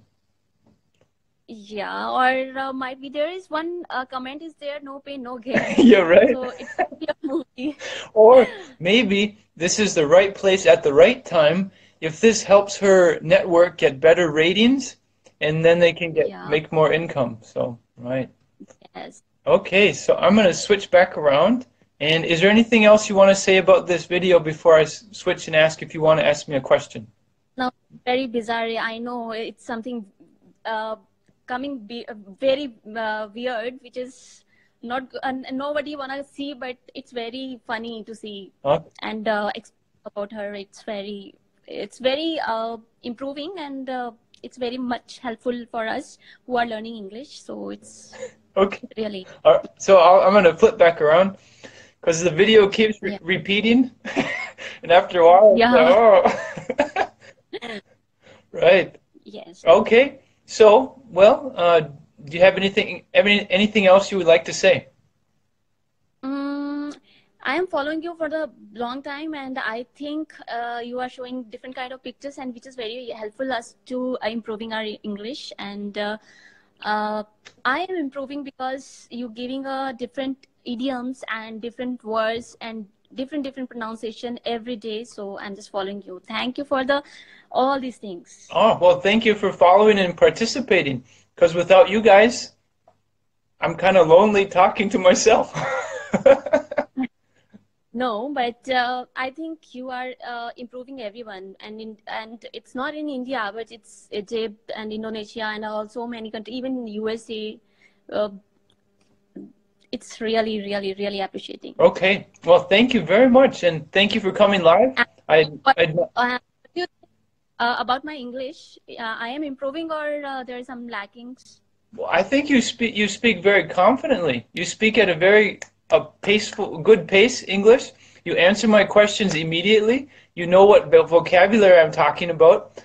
Yeah, or might be there is one comment is there, no pain, no gain. Yeah, right. So it could be a movie. Or maybe this is the right place at the right time. If this helps her network get better ratings, and then they can get make more income. So right. Yes. Okay, so I'm going to switch back around. And is there anything else you want to say about this video before I switch and ask if you want to ask me a question? No, very bizarre. I know it's something coming very weird, which is not nobody want to see, but it's very funny to see. Huh? And about her, it's very improving, and it's very much helpful for us who are learning English. So it's okay. Really. All right. So I'm going to flip back around, because the video keeps repeating, and after a while, oh. Right. Yes. Okay. So, well, do you have anything else you would like to say? I am following you for the long time, and I think you are showing different kind of pictures, and which is very helpful us to improving our English. And I am improving because you're giving a different idioms and different words and different pronunciation every day. So I'm just following you. Thank you for all these things. Oh, well, thank you for following and participating, because without you guys, I'm kind of lonely talking to myself. No, but I think you are improving everyone, and it's not in India, but it's Egypt and Indonesia and so many countries, even USA. It's really, really, really appreciating. Okay. Well, thank you very much, and thank you for coming live. About my English, I am improving, or there are some lackings? Well, I think you speak very confidently. You speak at a very good pace English. You answer my questions immediately. You know what vocabulary I'm talking about.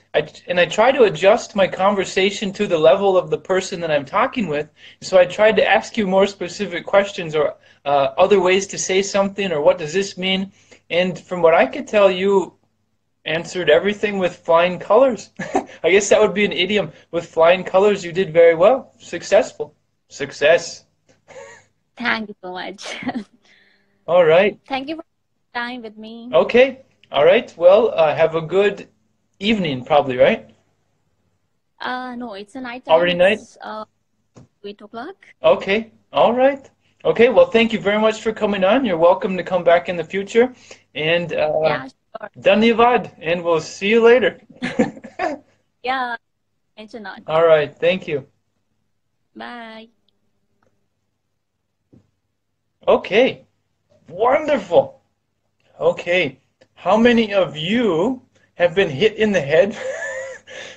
And I try to adjust my conversation to the level of the person that I'm talking with. So I tried to ask you more specific questions, or other ways to say something, or what does this mean? And from what I could tell, you answered everything with flying colors. I guess that would be an idiom. With flying colors, you did very well. Successful. Success. Thank you so much. All right. Thank you for your time with me. Okay. All right. Well, have a good evening, probably, right? No, it's a night time. Already night? 8 o'clock. Okay. All right. Okay. Well, thank you very much for coming on. You're welcome to come back in the future. And sure. Dhanyavad, and we'll see you later. Yeah. Mention not. All right. Thank you. Bye. Okay. Wonderful. Okay. How many of you have been hit in the head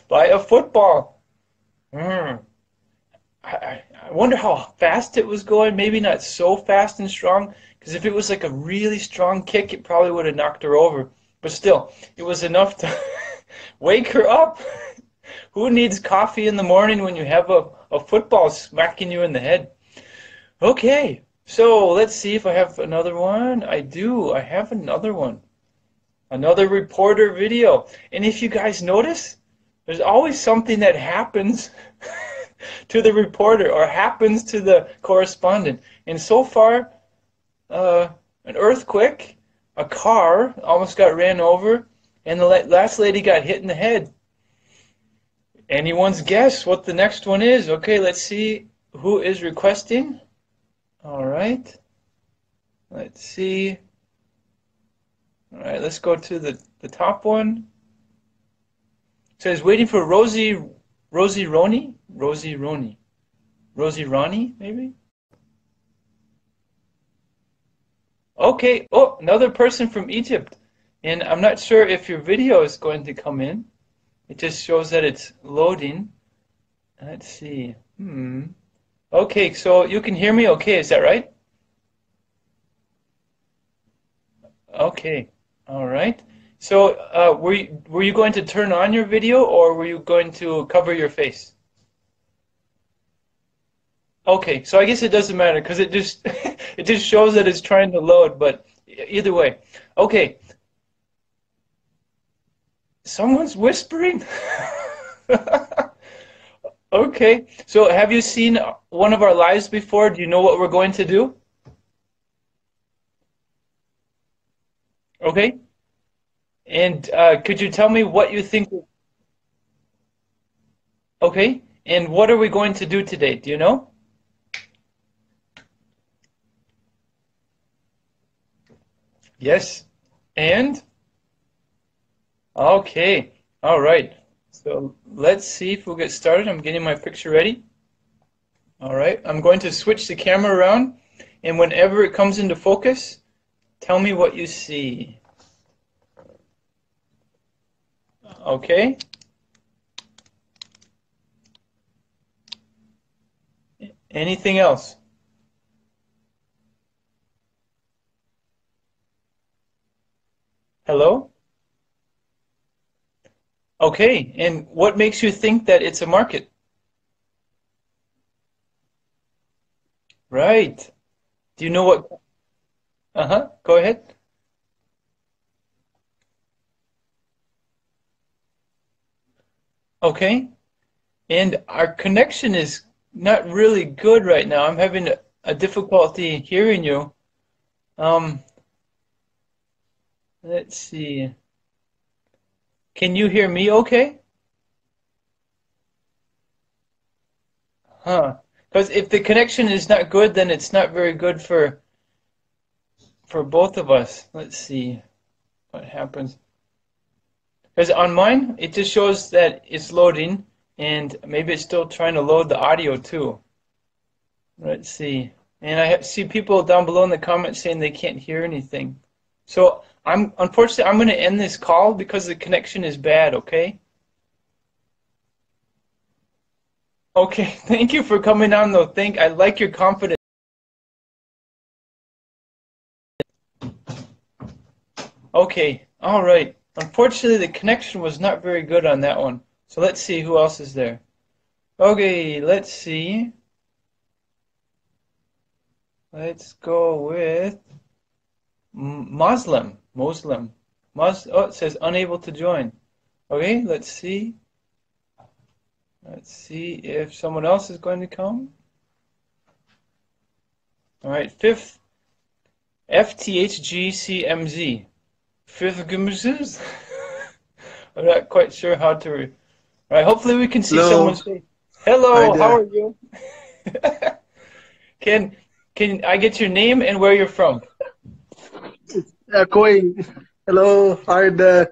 by a football? I wonder how fast it was going. Maybe not so fast and strong, because if it was like a really strong kick, it probably would have knocked her over. But still, it was enough to wake her up. Who needs coffee in the morning when you have a football smacking you in the head? Okay, so let's see if I have another one. I do. I have another one. Another reporter video. And if you guys notice, there's always something that happens to the reporter or happens to the correspondent. And so far, an earthquake, a car almost got ran over, and the last lady got hit in the head. Anyone's guess what the next one is? Okay, let's see who is requesting. All right. Let's see. All right, let's go to the top one. It says, waiting for Rosie Ronnie, maybe? Okay, oh, another person from Egypt. And I'm not sure if your video is going to come in. It just shows that it's loading. Let's see. Okay, so you can hear me okay, is that right? Okay, all right. So were you going to turn on your video, or were you going to cover your face? Okay, so I guess it doesn't matter because it just it just shows that it's trying to load, but either way. Okay. Someone's whispering. Okay. So have you seen one of our lives before? Do you know what we're going to do? Okay. And could you tell me what you think? Okay. And what are we going to do today? Do you know? Yes. And? Okay. All right. So let's see if we'll get started. I'm getting my picture ready. All right. I'm going to switch the camera around, and whenever it comes into focus, tell me what you see. Okay. Anything else? Hello? Okay, and what makes you think that it's a market? Right. Do you know what? Go ahead. Okay. And our connection is not really good right now. I'm having a difficulty hearing you. Let's see. Can you hear me okay? Because if the connection is not good, then it's not very good for both of us. Let's see what happens. Because on mine, it just shows that it's loading, and maybe it's still trying to load the audio too. Let's see. And I see people down below in the comments saying they can't hear anything. So unfortunately I'm going to end this call because the connection is bad, okay? Okay, thank you for coming on though. I like your confidence. Okay, all right. Unfortunately the connection was not very good on that one. So let's see who else is there. Okay, let's see. Let's go with Muslim. Oh, it says unable to join. Okay, let's see. Let's see if someone else is going to come. All right, fifth FTHGCMZ. Fifth Gumzuz. I'm not quite sure how to. All right, hopefully we can see someone say, "Hello, how are you?" Can I get your name and where you're from? Going. Hello, hi there.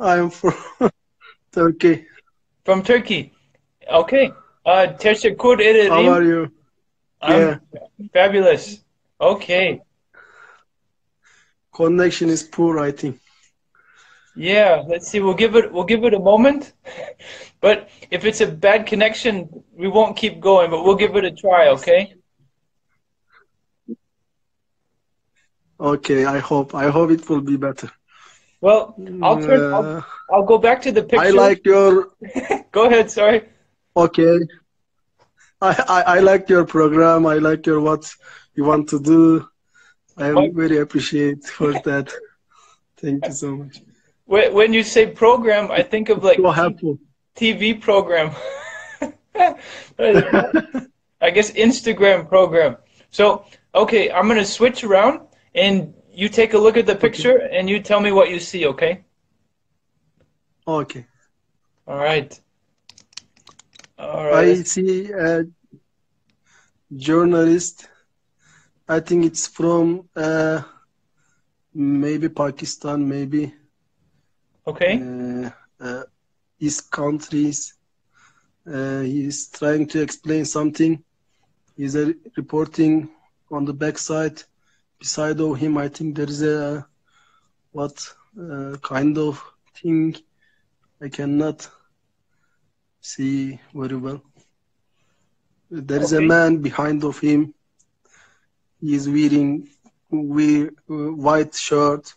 I'm from Turkey. From Turkey. Okay. Teşekkür ederim. How are you? Fabulous. Okay. Connection is poor, I think. Yeah, let's see. We'll give it a moment. But if it's a bad connection, we won't keep going, but we'll give it a try, okay? Okay, I hope it will be better. Well, I'll go back to the picture. I like your. Go ahead. Sorry. Okay. I like your program. I like your what you want to do. I am very appreciate for that. Thank you so much. When you say program, I think of like so helpful. TV program. I guess Instagram program. So, okay, I'm going to switch around, and you take a look at the picture, and you tell me what you see, okay? Okay. All right. All right. I see a journalist. I think it's from maybe Pakistan, maybe. Okay. East countries. He's trying to explain something. He's reporting on the backside. Beside of him, I think there is a kind of thing I cannot see very well. There is a man behind of him. He is wearing white shirt,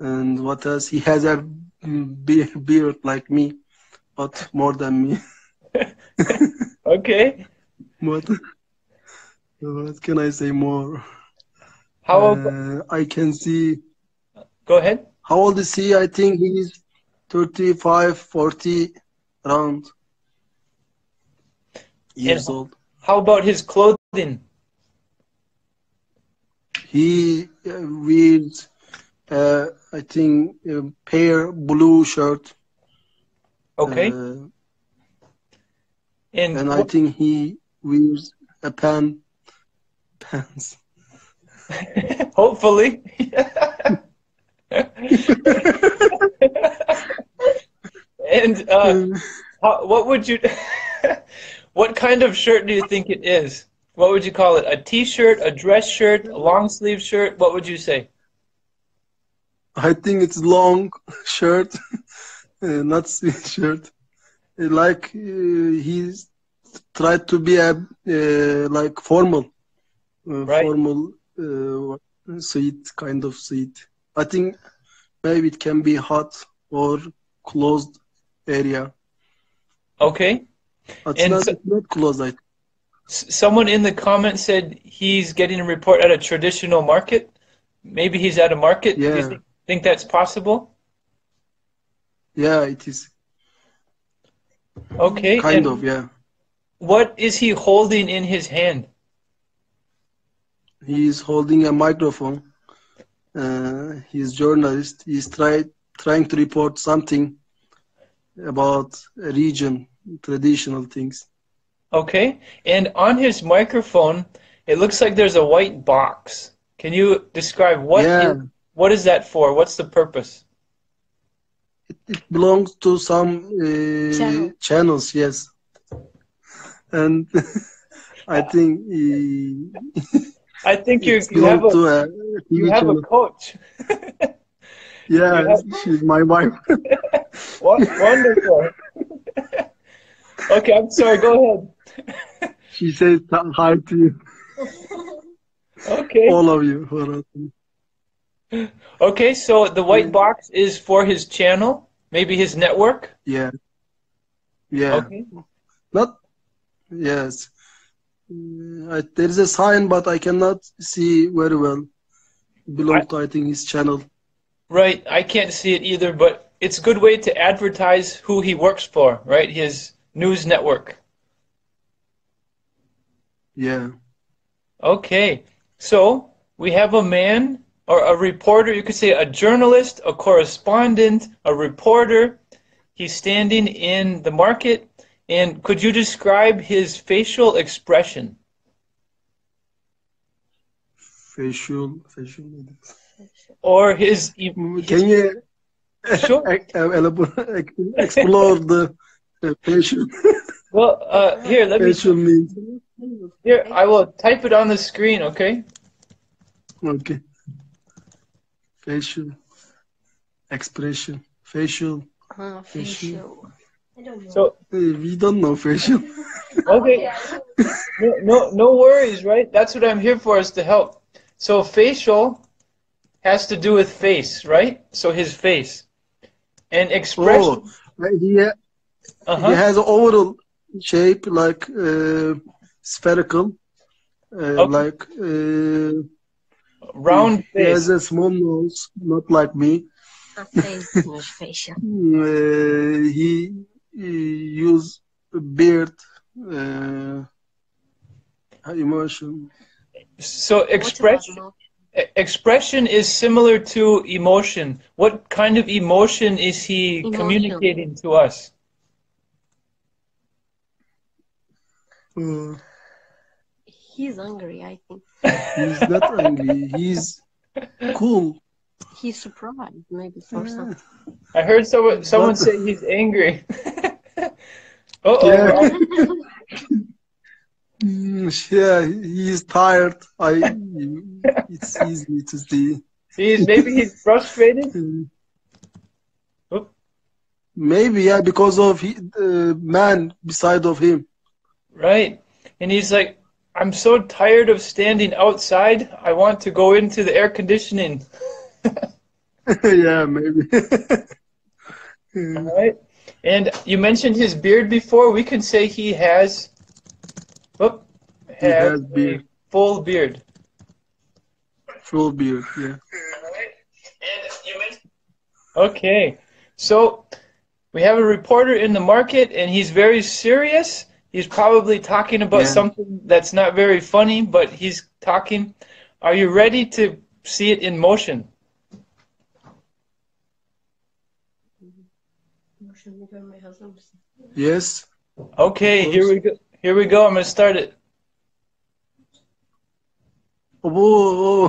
and what else? He has a beard like me, but more than me. Okay. What can I say more? How old? I can see. Go ahead. How old is he? I think he is 35, 40 around years old. How about his clothing? He wears, I think, a pale blue shirt. Okay. And I think he wears a pants. Hopefully. And what would you? What kind of shirt do you think it is? What would you call it? A T-shirt, a dress shirt, a long sleeve shirt? What would you say? I think it's long shirt, not sleeve shirt. Like he's tried to be a like formal, right. Formal. Suit, kind of suit. I think maybe it can be hot or closed area. Okay. It's not closed. Someone in the comments said he's getting a report at a traditional market. Maybe he's at a market. Yeah. Do you think that's possible? Yeah, it is. Okay. Kind of, yeah. What is he holding in his hand? He is holding a microphone. He's a journalist. He's trying to report something about a region, traditional things. Okay. And on his microphone, it looks like there's a white box. Can you describe what is that for? What's the purpose? It belongs to some channels, yes. And I think... I think you have a coach. Yeah, she's my wife. Wonderful. Okay, I'm sorry. Go ahead. She says hi to you. Okay. All of you. Okay, so the white box is for his channel, maybe his network. Yeah. Yeah. Okay. Yes. There is a sign, but I cannot see very well. Belongs to, I think, his channel. Right, I can't see it either, but it's a good way to advertise who he works for, right? His news network. Yeah. Okay, so we have a man, or a reporter, you could say a journalist, a correspondent, a reporter. He's standing in the market. And could you describe his facial expression? Facial. Or his... Can you explore the facial? Well, here, let me... Facial means... Here, I will type it on the screen, okay? Okay. Facial. Expression. Facial. Facial. So we don't know facial. Okay, no worries, right? That's what I'm here for, is to help. So facial has to do with face, right? So his face and expression. Oh, he has an oval shape, like spherical, like round. He has a small nose, not like me. Facial. He use beard, emotion. So expression is similar to emotion. What kind of emotion is he communicating to us? He's angry, I think. He's not angry. He's cool. He's surprised, maybe, for something. I heard someone say he's angry. Uh-oh. Yeah. Yeah, he's tired. It's easy to see. Maybe he's frustrated? Maybe, yeah, because of the man beside of him. Right. And he's like, I'm so tired of standing outside. I want to go into the air conditioning. Yeah, maybe. All right. And you mentioned his beard before. We can say he has, a full beard. Full beard, yeah. All right. And you mentioned... Okay. So we have a reporter in the market, and he's very serious. He's probably talking about something that's not very funny, but he's talking. Are you ready to see it in motion? Yes. Okay, here we go. Here we go. I'm going to start it. Whoa.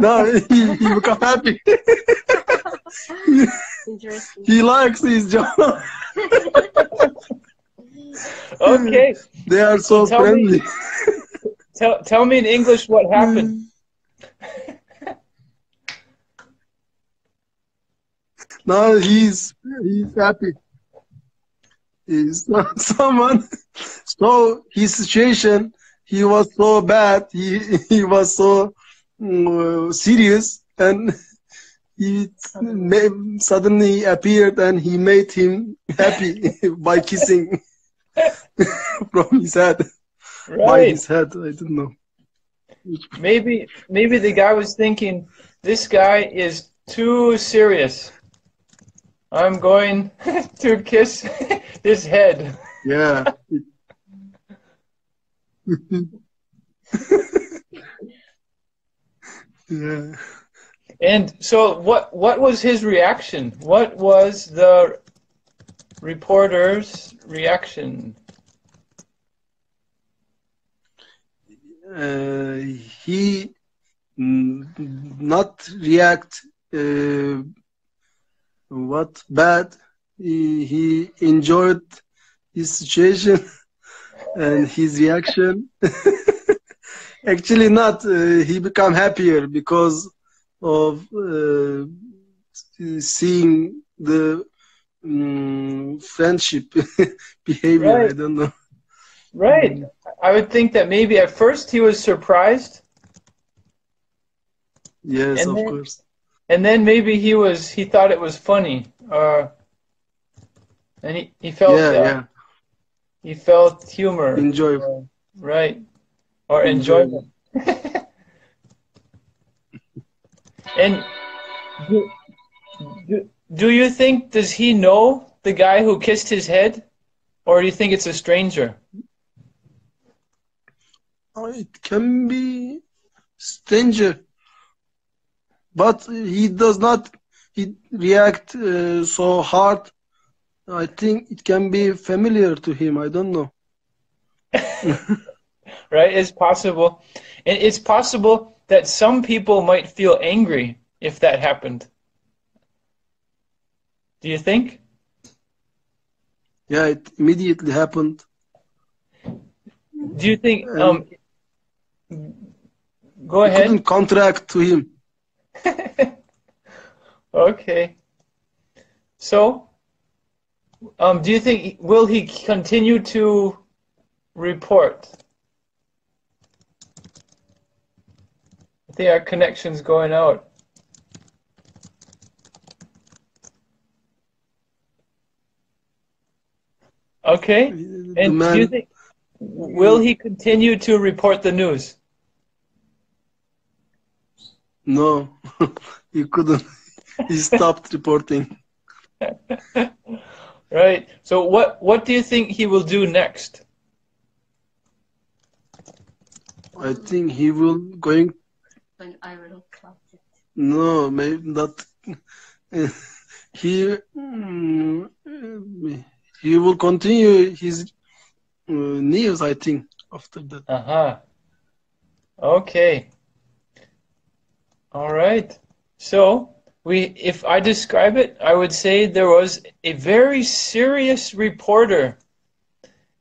No, he become happy. He likes his job. Okay. They are so friendly. Tell me in English what happened. No, he's happy. He's not someone. So his situation, he was so bad. He was so serious, and he suddenly appeared, and he made him happy by kissing. From his head, right. By his head, I don't know. Maybe the guy was thinking, this guy is too serious. I'm going to kiss this head. Yeah. Yeah. And so, what was his reaction? What was the reporter's reaction? He not react what bad. He enjoyed his situation and his reaction. Actually not. He become happier because of seeing the friendship behavior, right. I don't know. Right. I would think that maybe at first he was surprised. Yes, of course. And then maybe he thought it was funny. And he felt he felt humor. Enjoyable. Right. Or enjoyment. And do you think, does he know the guy who kissed his head? Or do you think it's a stranger? Oh, it can be stranger. But he does not react so hard. I think it can be familiar to him. I don't know. Right? It's possible. And it's possible that some people might feel angry if that happened. Do you think? Yeah, it immediately happened. Do you think... go ahead. I couldn't contract to him. Okay. So, do you think... Will he continue to report? I think our connection's going out. Okay, and do you think, will he continue to report the news? No, he couldn't. He stopped reporting. Right. So what do you think he will do next? I think he will going. When I will clap it. No, maybe not. He will continue his news, I think, after that. Uh-huh. Okay. All right. So if I describe it, I would say there was a very serious reporter,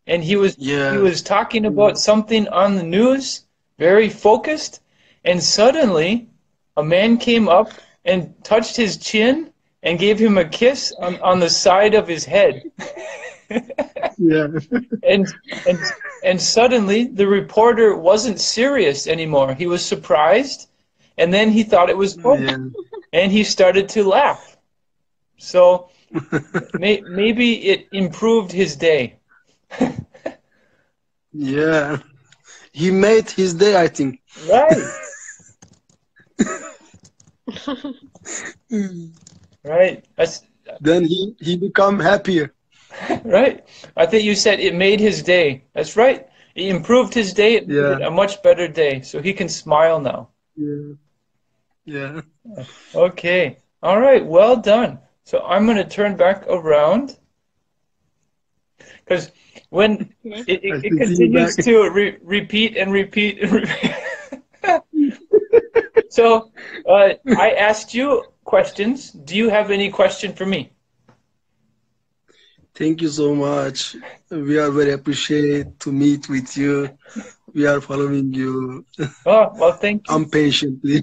and he was talking about something on the news, very focused, and suddenly a man came up and touched his chin and gave him a kiss on the side of his head. Yeah. And suddenly the reporter wasn't serious anymore. He was surprised, and then he thought it was boring, and he started to laugh. So maybe it improved his day. Yeah, he made his day, I think. Right. Right. Then he become happier. Right. I think you said it made his day. That's right. It improved his day. It made a much better day. So he can smile now. Yeah. Yeah. Okay. All right. Well done. So I'm going to turn back around, because when it continues to repeat and repeat and repeat. So I asked you questions. Do you have any question for me? Thank you so much. We are very appreciated to meet with you. We are following you. Oh, well, thank you. Impatiently.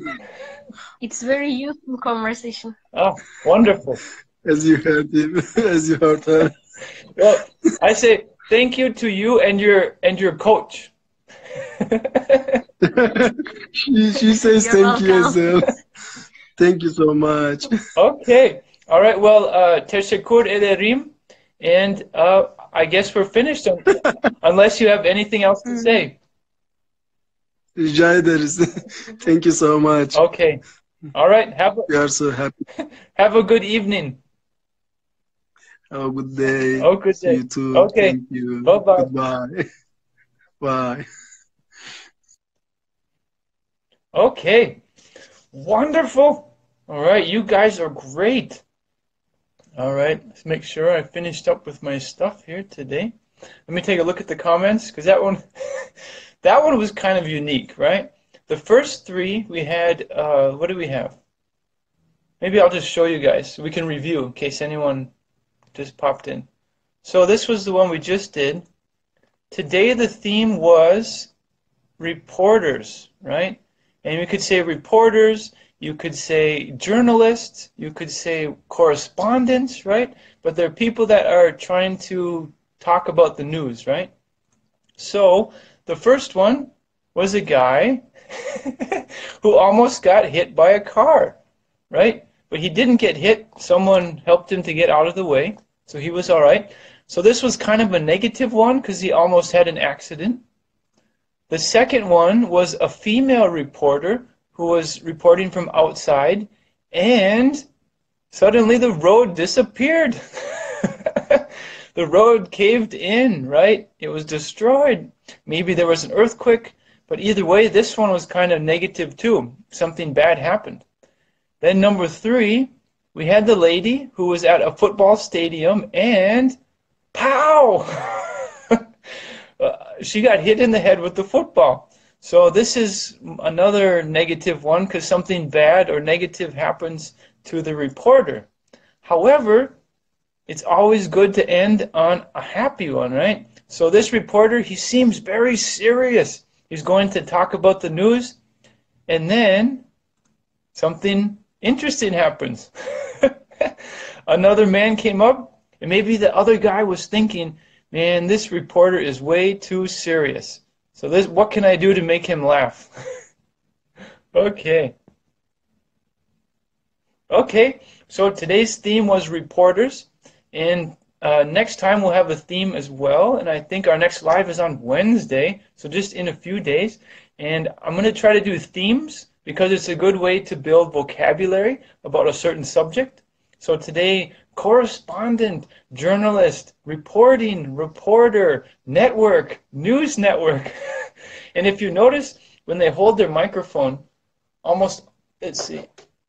It's very useful conversation. Oh, wonderful. As you heard him, as you heard her. Well, I say thank you to you and your coach. she says thank you as well. Thank you so much. Okay. All right. Well, teşekkür ederim. And I guess we're finished, unless you have anything else to say. Rica ederiz. Thank you so much. Okay. All right. We are so happy. Have a good evening. Have a good day. Oh, good day. You too. Okay. Thank you. Bye-bye. Goodbye. Bye. Okay. Wonderful. All right. You guys are great. All right, let's make sure I finished up with my stuff here today. Let me take a look at the comments, because that one was kind of unique, right? The first three we had, what do we have? Maybe I'll just show you guys so we can review in case anyone just popped in. So this was the one we just did. Today the theme was reporters, right? And we could say reporters. You could say journalists, you could say correspondents, right? But they're people that are trying to talk about the news, right? So the first one was a guy who almost got hit by a car, right? But he didn't get hit. Someone helped him to get out of the way, so he was all right. So this was kind of a negative one because he almost had an accident. The second one was a female reporter who was reporting from outside, and suddenly the road disappeared. The road caved in, right? It was destroyed. Maybe there was an earthquake, but either way, this one was kind of negative too. Something bad happened. Then number three, we had the lady who was at a football stadium, and pow! She got hit in the head with the football. So this is another negative one, because something bad or negative happens to the reporter. However, it's always good to end on a happy one, right? So this reporter, he seems very serious. He's going to talk about the news, and then something interesting happens. Another man came up, and maybe the other guy was thinking, man, this reporter is way too serious. So this, what can I do to make him laugh? Okay. Okay, so today's theme was reporters, and next time we'll have a theme as well, and I think our next live is on Wednesday, so just in a few days, and I'm going to try to do themes because it's a good way to build vocabulary about a certain subject. So today, correspondent, journalist, reporting, reporter, network, news network. And if you notice, when they hold their microphone, almost, let's see,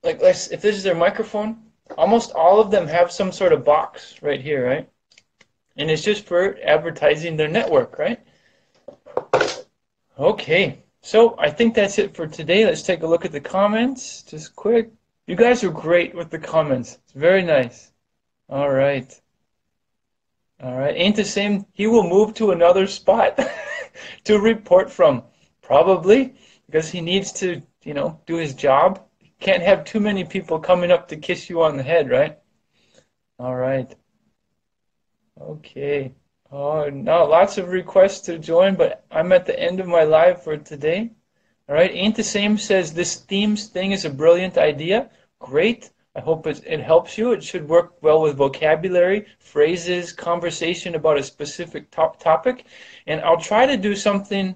like if this is their microphone, almost all of them have some sort of box right here, right? And it's just for advertising their network, right? Okay, so I think that's it for today. Let's take a look at the comments, just quick. You guys are great with the comments. It's very nice. All right. All right. Ain't the same. He will move to another spot to report from. Probably because he needs to, you know, do his job. Can't have too many people coming up to kiss you on the head, right? All right. Okay. Oh, now lots of requests to join, but I'm at the end of my live for today. All right. Ain't the same says this themes thing is a brilliant idea. Great. I hope it helps you. It should work well with vocabulary, phrases, conversation about a specific topic. And I'll try to do something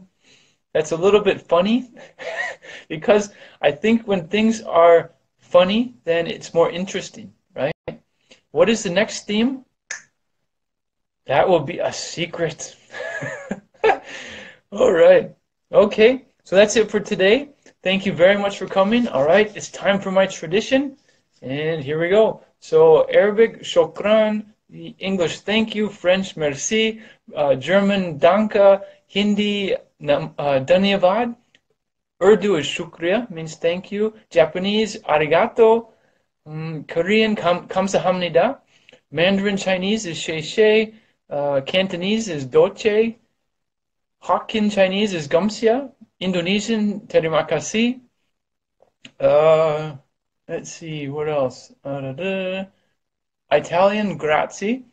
that's a little bit funny because I think when things are funny, then it's more interesting, right? What is the next theme? That will be a secret. All right. Okay. So that's it for today. Thank you very much for coming. All right. It's time for my tradition. And here we go. So Arabic, shukran. English, thank you. French, merci. German, danke. Hindi, dhanyavad. Urdu is shukriya, means thank you. Japanese, arigato. Korean, kamsahamnida. Mandarin Chinese is shei. Cantonese is doce. Hokkien Chinese is gumsia. Indonesian, terima kasih. Let's see, what else? Italian, grazie.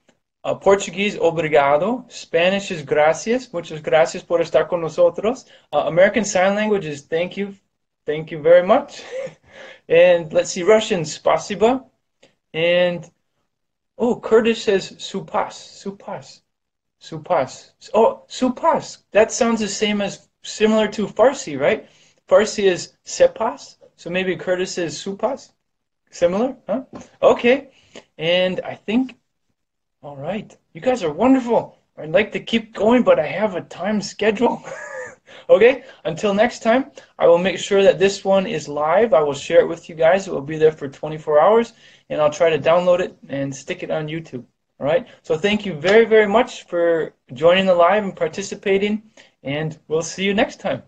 Portuguese, obrigado. Spanish is gracias. Muchas gracias por estar con nosotros. American Sign Language is thank you. Thank you very much. And let's see, Russian, spasiba. And, oh, Kurdish says supas, supas, supas. Oh, supas. That sounds the same as, similar to Farsi, right? Farsi is sepas. So maybe Kurdish is supas, similar, huh? Okay, and I think, all right, you guys are wonderful. I'd like to keep going, but I have a time schedule. Okay, until next time, I will make sure that this one is live. I will share it with you guys. It will be there for 24 hours, and I'll try to download it and stick it on YouTube, all right? So thank you very, very much for joining the live and participating, and we'll see you next time.